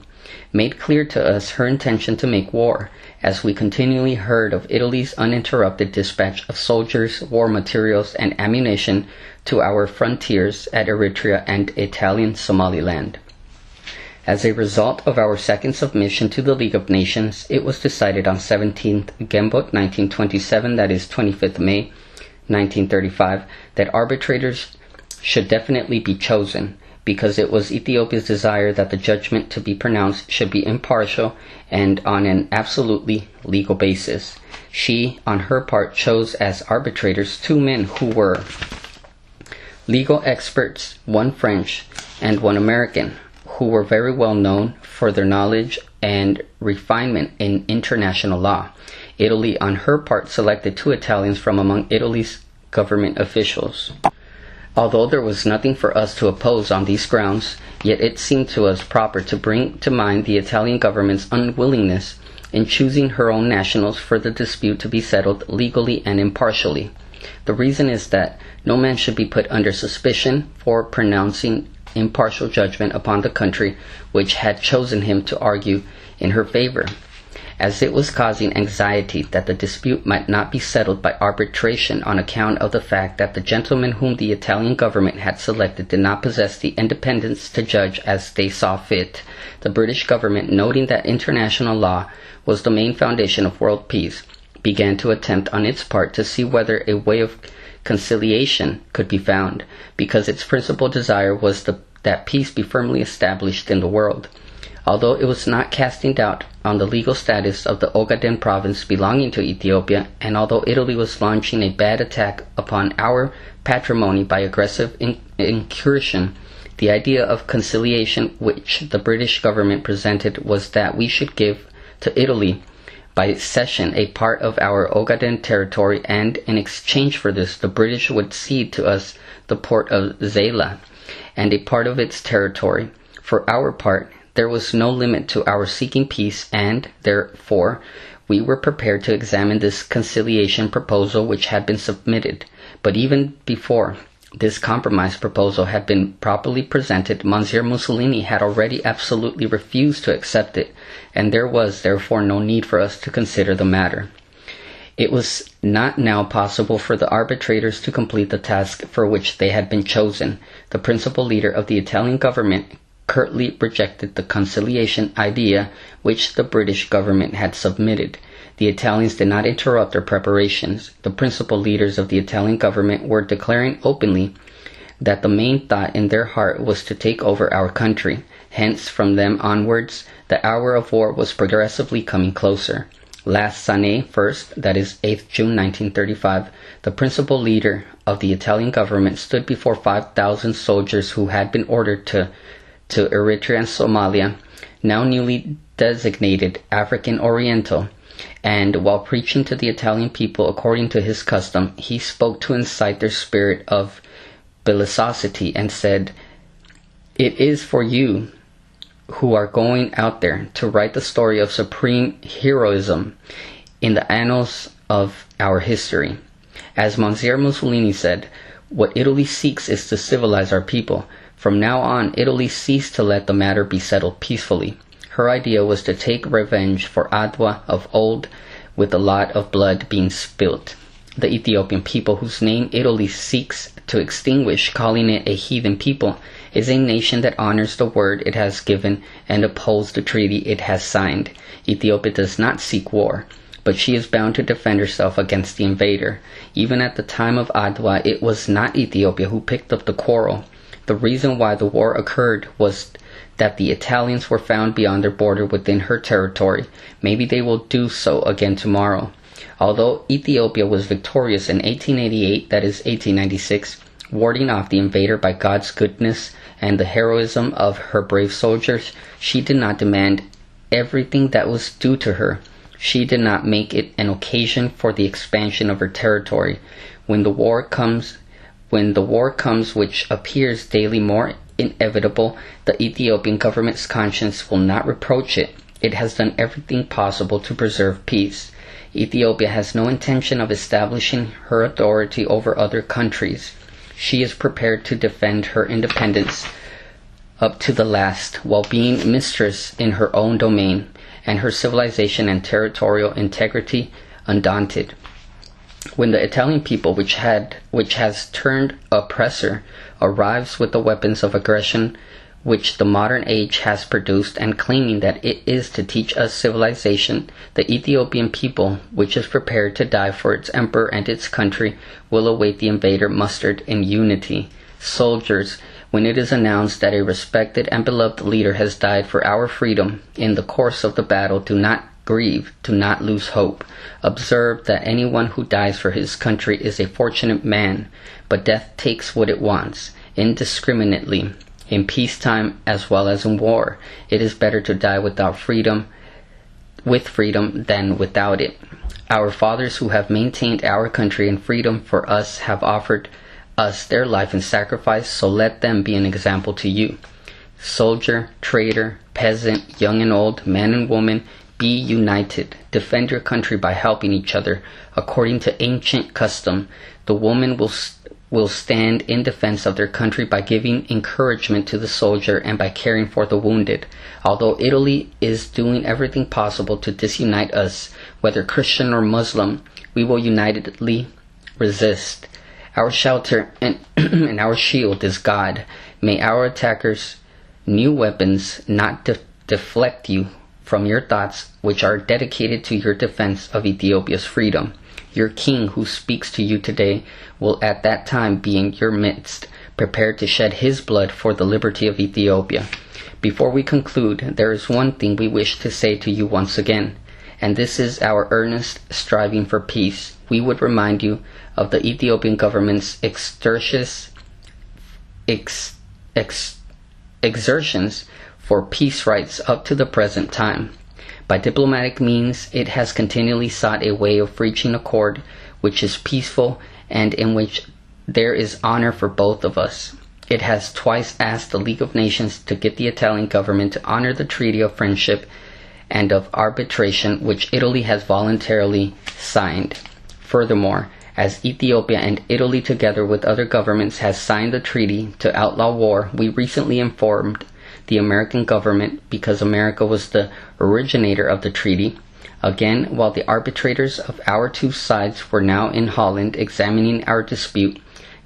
made clear to us her intention to make war, as we continually heard of Italy's uninterrupted dispatch of soldiers, war materials, and ammunition to our frontiers at Eritrea and Italian Somaliland. As a result of our second submission to the League of Nations, it was decided on seventeenth Gembot nineteen twenty-seven, that is twenty-fifth May nineteen thirty-five, that arbitrators should definitely be chosen, because it was Ethiopia's desire that the judgment to be pronounced should be impartial and on an absolutely legal basis. She, on her part, chose as arbitrators two men who were legal experts, one French and one American, who were very well known for their knowledge and refinement in international law. Italy, on her part, selected two Italians from among Italy's government officials. Although there was nothing for us to oppose on these grounds, yet it seemed to us proper to bring to mind the Italian government's unwillingness in choosing her own nationals for the dispute to be settled legally and impartially. The reason is that no man should be put under suspicion for pronouncing impartial judgment upon the country which had chosen him to argue in her favor, as it was causing anxiety that the dispute might not be settled by arbitration on account of the fact that the gentlemen whom the Italian government had selected did not possess the independence to judge as they saw fit. The British government, noting that international law was the main foundation of world peace, began to attempt on its part to see whether a way of conciliation could be found, because its principal desire was the, that peace be firmly established in the world. Although it was not casting doubt on the legal status of the Ogaden province belonging to Ethiopia, and although Italy was launching a bad attack upon our patrimony by aggressive in incursion, the idea of conciliation which the British government presented was that we should give to Italy by cession a part of our Ogaden territory, and in exchange for this the British would cede to us the port of Zayla and a part of its territory. For our part, there was no limit to our seeking peace, and, therefore, we were prepared to examine this conciliation proposal which had been submitted. But even before this compromise proposal had been properly presented, Monsieur Mussolini had already absolutely refused to accept it, and there was, therefore, no need for us to consider the matter. It was not now possible for the arbitrators to complete the task for which they had been chosen. The principal leader of the Italian government curtly rejected the conciliation idea which the British government had submitted. The Italians did not interrupt their preparations. The principal leaders of the Italian government were declaring openly that the main thought in their heart was to take over our country. Hence, from them onwards, the hour of war was progressively coming closer. Last Sané first, that is eighth June nineteen thirty-five, the principal leader of the Italian government stood before five thousand soldiers who had been ordered to to Eritrea and Somalia, now newly designated African Oriental, and while preaching to the Italian people according to his custom, he spoke to incite their spirit of bellicosity and said, "It is for you who are going out there to write the story of supreme heroism in the annals of our history." As Monsieur Mussolini said, "What Italy seeks is to civilize our people." From now on, Italy ceased to let the matter be settled peacefully. Her idea was to take revenge for Adwa of old, with a lot of blood being spilt. The Ethiopian people, whose name Italy seeks to extinguish, calling it a heathen people, is a nation that honors the word it has given and upholds the treaty it has signed. Ethiopia does not seek war, but she is bound to defend herself against the invader. Even at the time of Adwa, it was not Ethiopia who picked up the quarrel. The reason why the war occurred was that the Italians were found beyond their border within her territory. Maybe they will do so again tomorrow. Although Ethiopia was victorious in eighteen eighty-eight, that is eighteen ninety-six, warding off the invader by God's goodness and the heroism of her brave soldiers, she did not demand everything that was due to her. She did not make it an occasion for the expansion of her territory. When the war comes, when the war comes which appears daily more inevitable, the Ethiopian government's conscience will not reproach it. It has done everything possible to preserve peace. Ethiopia has no intention of establishing her authority over other countries. She is prepared to defend her independence up to the last, while being mistress in her own domain, and her civilization and territorial integrity undaunted. When the Italian people, which had which has turned oppressor, arrives with the weapons of aggression which the modern age has produced, and claiming that it is to teach us civilization, the Ethiopian people, which is prepared to die for its emperor and its country, will await the invader mustered in unity. Soldiers, when it is announced that a respected and beloved leader has died for our freedom in the course of the battle, do not grieve, do not lose hope. Observe that anyone who dies for his country is a fortunate man, but death takes what it wants, indiscriminately. In peacetime as well as in war, it is better to die without freedom, with freedom than without it. Our fathers who have maintained our country in freedom for us have offered us their life in sacrifice, so let them be an example to you. Soldier, trader, peasant, young and old, man and woman, be united. Defend your country by helping each other. According to ancient custom, the woman will st- will stand in defense of their country by giving encouragement to the soldier and by caring for the wounded. Although Italy is doing everything possible to disunite us, whether Christian or Muslim, we will unitedly resist. Our shelter and, and our shield is God. May our attackers' new weapons not de- deflect you from your thoughts, which are dedicated to your defense of Ethiopia's freedom. Your king who speaks to you today will at that time be in your midst, prepared to shed his blood for the liberty of Ethiopia. Before we conclude, there is one thing we wish to say to you once again, and this is our earnest striving for peace. We would remind you of the Ethiopian government's exertions, ex, ex, exertions for peace rights up to the present time. By diplomatic means, it has continually sought a way of reaching accord which is peaceful and in which there is honor for both of us. It has twice asked the League of Nations to get the Italian government to honor the Treaty of Friendship and of Arbitration, which Italy has voluntarily signed. Furthermore, as Ethiopia and Italy, together with other governments, has signed the treaty to outlaw war, we recently informed the American government, because America was the originator of the treaty. Again, while the arbitrators of our two sides were now in Holland examining our dispute,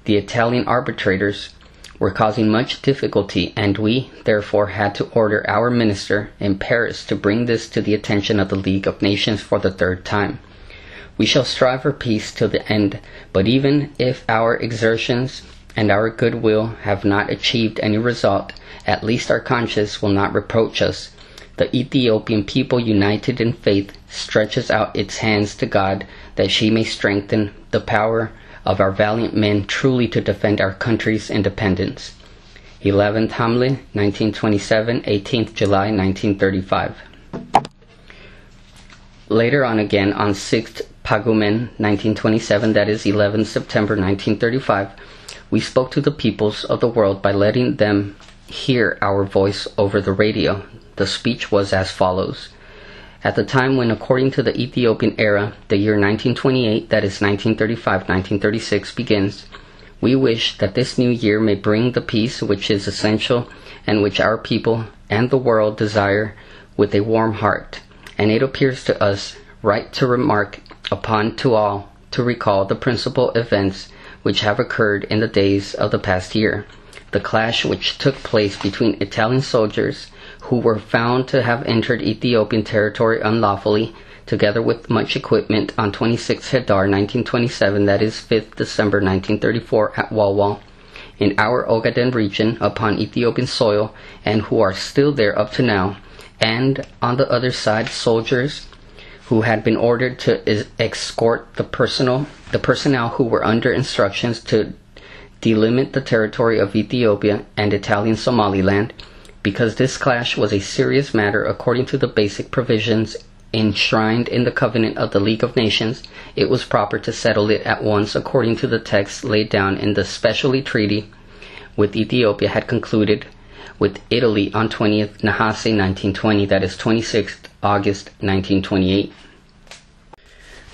the Italian arbitrators were causing much difficulty, and we therefore had to order our minister in Paris to bring this to the attention of the League of Nations for the third time. We shall strive for peace till the end, but even if our exertions and our goodwill have not achieved any result, at least our conscience will not reproach us. The Ethiopian people, united in faith, stretches out its hands to God that she may strengthen the power of our valiant men truly to defend our country's independence. eleventh Hamle, nineteen twenty-seven, eighteenth July, nineteen thirty-five. Later on again, on sixth Pagumen, nineteen twenty-seven, that is eleventh September, nineteen thirty-five, we spoke to the peoples of the world by letting them hear our voice over the radio. The speech was as follows. At the time when, according to the Ethiopian era, the year nineteen twenty-eight, that is nineteen thirty-five to nineteen thirty-six, begins, we wish that this new year may bring the peace which is essential and which our people and the world desire with a warm heart. And it appears to us right to remark upon to all to recall the principal events which have occurred in the days of the past year. The clash which took place between Italian soldiers who were found to have entered Ethiopian territory unlawfully, together with much equipment, on twenty-sixth Hedar nineteen twenty-seven, that is fifth December nineteen thirty-four, at Walwal, in our Ogaden region, upon Ethiopian soil, and who are still there up to now, and on the other side soldiers who had been ordered to is- escort the personal, the personnel who were under instructions to delimit the territory of Ethiopia and Italian Somaliland, because this clash was a serious matter according to the basic provisions enshrined in the covenant of the League of Nations. It was proper to settle it at once according to the text laid down in the specialty treaty with Ethiopia had concluded with Italy on twentieth Nahase nineteen twenty, that is twenty-sixth August nineteen twenty-eight.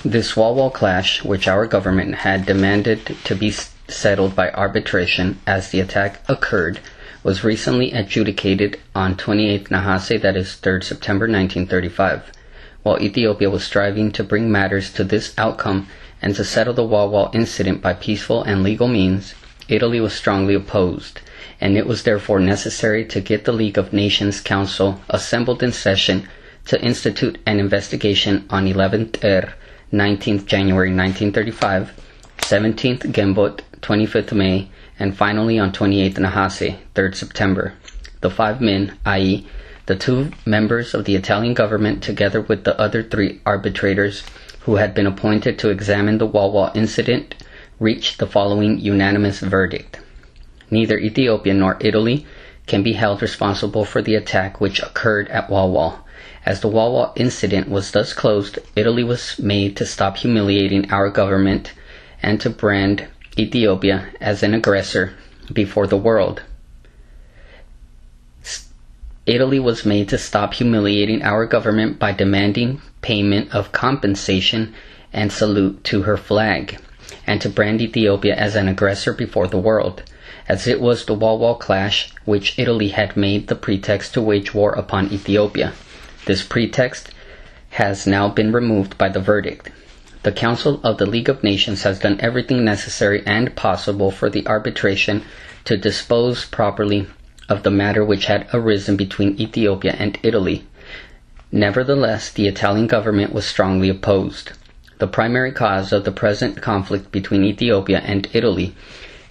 This Walwal clash, which our government had demanded to be settled by arbitration as the attack occurred, was recently adjudicated on twenty-eighth Nahase, that is third September nineteen thirty-five. While Ethiopia was striving to bring matters to this outcome and to settle the Walwal incident by peaceful and legal means, Italy was strongly opposed, and it was therefore necessary to get the League of Nations Council assembled in session to institute an investigation on eleventh Er, nineteenth January nineteen thirty-five, seventeenth Gembot, twenty-fifth May, and finally on twenty-eighth Nahase, third September. The five men, that is, the two members of the Italian government, together with the other three arbitrators who had been appointed to examine the Walwal incident, reached the following unanimous verdict. Neither Ethiopia nor Italy can be held responsible for the attack which occurred at Walwal. As the Walwal incident was thus closed, Italy was made to stop humiliating our government and to brand Ethiopia as an aggressor before the world. Italy was made to stop humiliating our government by demanding payment of compensation and salute to her flag, and to brand Ethiopia as an aggressor before the world, as it was the Walwal clash which Italy had made the pretext to wage war upon Ethiopia. This pretext has now been removed by the verdict. The Council of the League of Nations has done everything necessary and possible for the arbitration to dispose properly of the matter which had arisen between Ethiopia and Italy. Nevertheless, the Italian government was strongly opposed. The primary cause of the present conflict between Ethiopia and Italy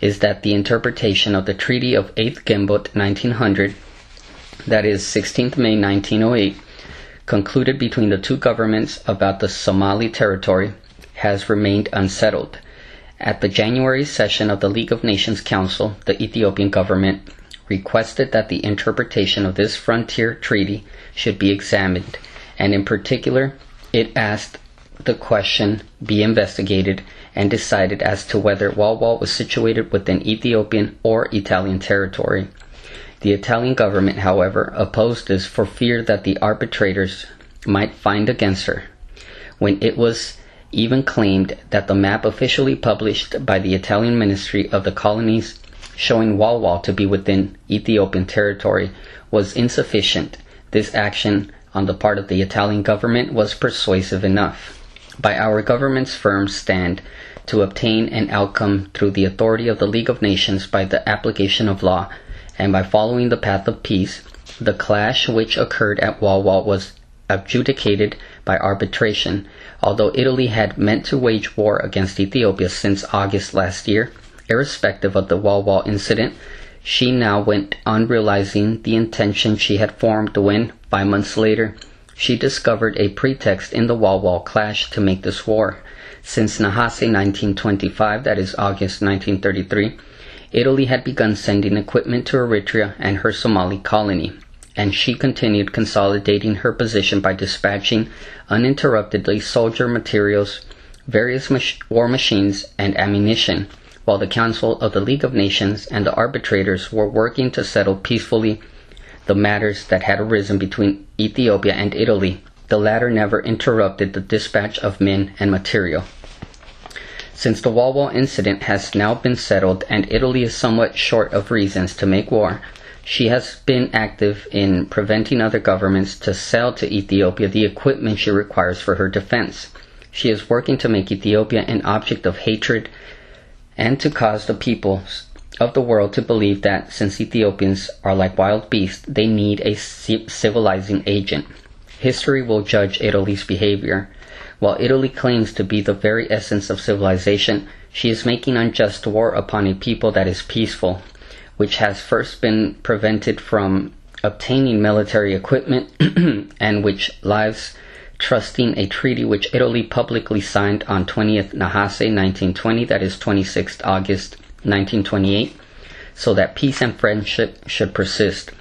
is that the interpretation of the Treaty of eighth Gembot nineteen hundred, that is sixteenth May nineteen oh eight, concluded between the two governments about the Somali territory, has remained unsettled. At the January session of the League of Nations Council, the Ethiopian government requested that the interpretation of this frontier treaty should be examined, and in particular, it asked the question be investigated and decided as to whether Walwal was situated within Ethiopian or Italian territory. The Italian government, however, opposed this for fear that the arbitrators might find against her, when it was even claimed that the map officially published by the Italian Ministry of the Colonies showing Walwal to be within Ethiopian territory was insufficient. This action on the part of the Italian government was persuasive enough, by our government's firm stand, to obtain an outcome through the authority of the League of Nations by the application of law, and by following the path of peace. The clash which occurred at Walwal was adjudicated by arbitration. Although Italy had meant to wage war against Ethiopia since August last year, irrespective of the Walwal incident, she now went on realizing the intention she had formed when, five months later, she discovered a pretext in the Walwal clash to make this war. Since Nahase nineteen twenty-five, that is August nineteen thirty-three, Italy had begun sending equipment to Eritrea and her Somali colony, and she continued consolidating her position by dispatching uninterruptedly soldier materials, various mach- war machines, and ammunition, while the Council of the League of Nations and the arbitrators were working to settle peacefully the matters that had arisen between Ethiopia and Italy. The latter never interrupted the dispatch of men and material. Since the Walwal incident has now been settled and Italy is somewhat short of reasons to make war, she has been active in preventing other governments to sell to Ethiopia the equipment she requires for her defense. She is working to make Ethiopia an object of hatred and to cause the peoples of the world to believe that, since Ethiopians are like wild beasts, they need a civilizing agent. History will judge Italy's behavior. While Italy claims to be the very essence of civilization, she is making unjust war upon a people that is peaceful, which has first been prevented from obtaining military equipment and which lives trusting a treaty which Italy publicly signed on twentieth Nahase nineteen twenty, that is twenty-sixth August nineteen twenty-eight, so that peace and friendship should persist.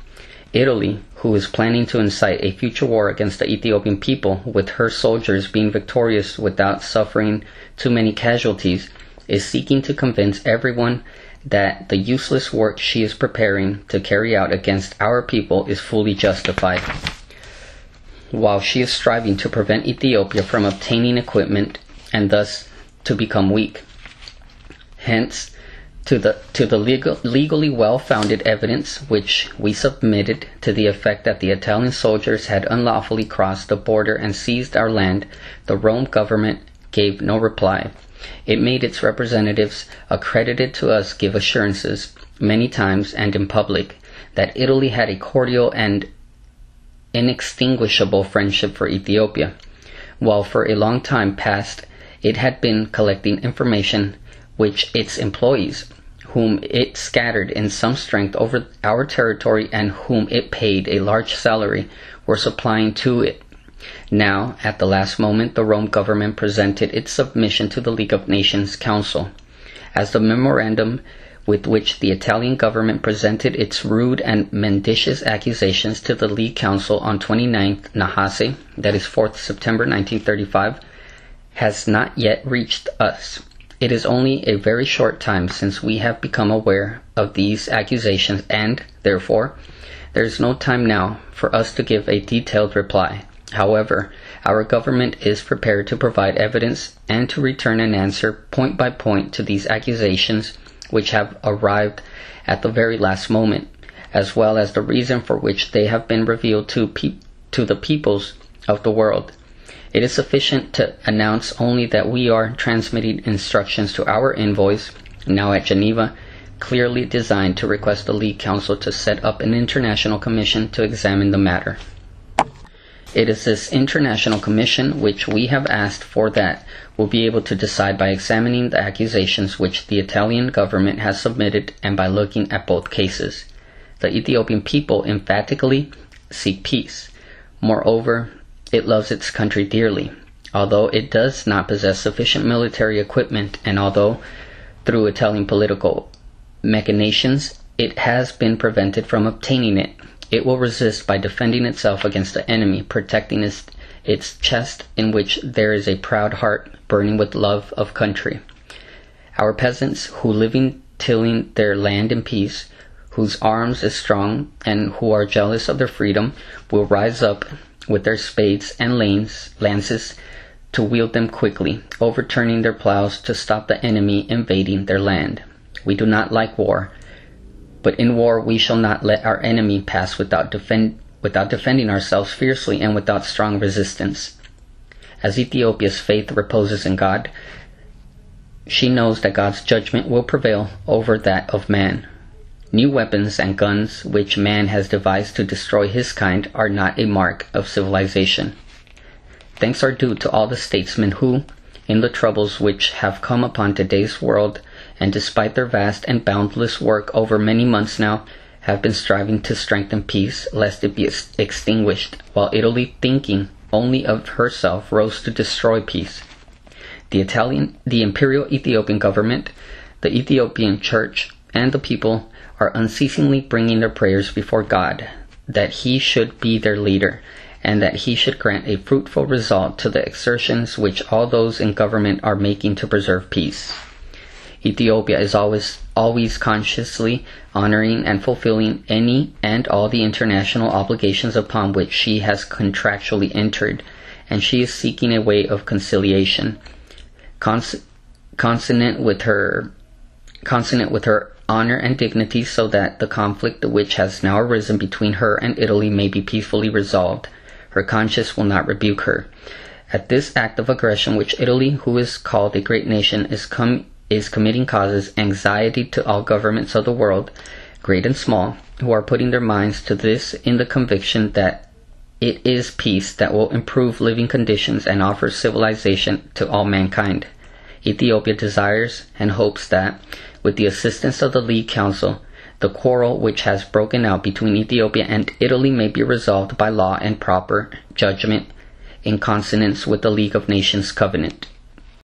Italy, who is planning to incite a future war against the Ethiopian people, with her soldiers being victorious without suffering too many casualties, is seeking to convince everyone that the useless work she is preparing to carry out against our people is fully justified. While she is striving to prevent Ethiopia from obtaining equipment and thus to become weak. Hence, to the, to the legal, legally well-founded evidence which we submitted to the effect that the Italian soldiers had unlawfully crossed the border and seized our land, the Rome government gave no reply. It made its representatives accredited to us give assurances, many times and in public, that Italy had a cordial and inextinguishable friendship for Ethiopia, while for a long time past it had been collecting information which its employees, whom it scattered in some strength over our territory and whom it paid a large salary, were supplying to it. Now, at the last moment, the Rome government presented its submission to the League of Nations Council, as the memorandum with which the Italian government presented its rude and mendacious accusations to the League Council on twenty-ninth Nahase, that is fourth September nineteen thirty-five, has not yet reached us. It is only a very short time since we have become aware of these accusations, and, therefore, there is no time now for us to give a detailed reply. However, our government is prepared to provide evidence and to return an answer point by point to these accusations which have arrived at the very last moment, as well as the reason for which they have been revealed to, pe to the peoples of the world. It is sufficient to announce only that we are transmitting instructions to our envoys, now at Geneva, clearly designed to request the League Council to set up an international commission to examine the matter. It is this international commission which we have asked for that will be able to decide by examining the accusations which the Italian government has submitted and by looking at both cases. The Ethiopian people emphatically seek peace. Moreover, it loves its country dearly, although it does not possess sufficient military equipment, and although, through Italian political machinations, it has been prevented from obtaining it. It will resist by defending itself against the enemy, protecting its, its chest, in which there is a proud heart burning with love of country. Our peasants, who living tilling their land in peace, whose arms is strong, and who are jealous of their freedom, will rise up with their spades and lanes, lances to wield them quickly, overturning their plows to stop the enemy invading their land. We do not like war, but in war we shall not let our enemy pass without, defend, without defending ourselves fiercely and without strong resistance. As Ethiopia's faith reposes in God, she knows that God's judgment will prevail over that of man. New weapons and guns which man has devised to destroy his kind are not a mark of civilization. Thanks are due to all the statesmen who, in the troubles which have come upon today's world, and despite their vast and boundless work over many months now, have been striving to strengthen peace lest it be extinguished, while Italy, thinking only of herself, rose to destroy peace. The Italian, the Imperial Ethiopian government, the Ethiopian church, and the people are unceasingly bringing their prayers before God, that he should be their leader, and that he should grant a fruitful result to the exertions which all those in government are making to preserve peace. Ethiopia is always, always consciously honoring and fulfilling any and all the international obligations upon which she has contractually entered, and she is seeking a way of conciliation, cons consonant with her, consonant with her honor and dignity, so that the conflict which has now arisen between her and Italy may be peacefully resolved. Her conscience will not rebuke her. At this act of aggression which Italy, who is called a great nation, is, com is committing, causes anxiety to all governments of the world, great and small, who are putting their minds to this in the conviction that it is peace that will improve living conditions and offer civilization to all mankind. Ethiopia desires and hopes that, with the assistance of the League Council, the quarrel which has broken out between Ethiopia and Italy may be resolved by law and proper judgment in consonance with the League of Nations covenant.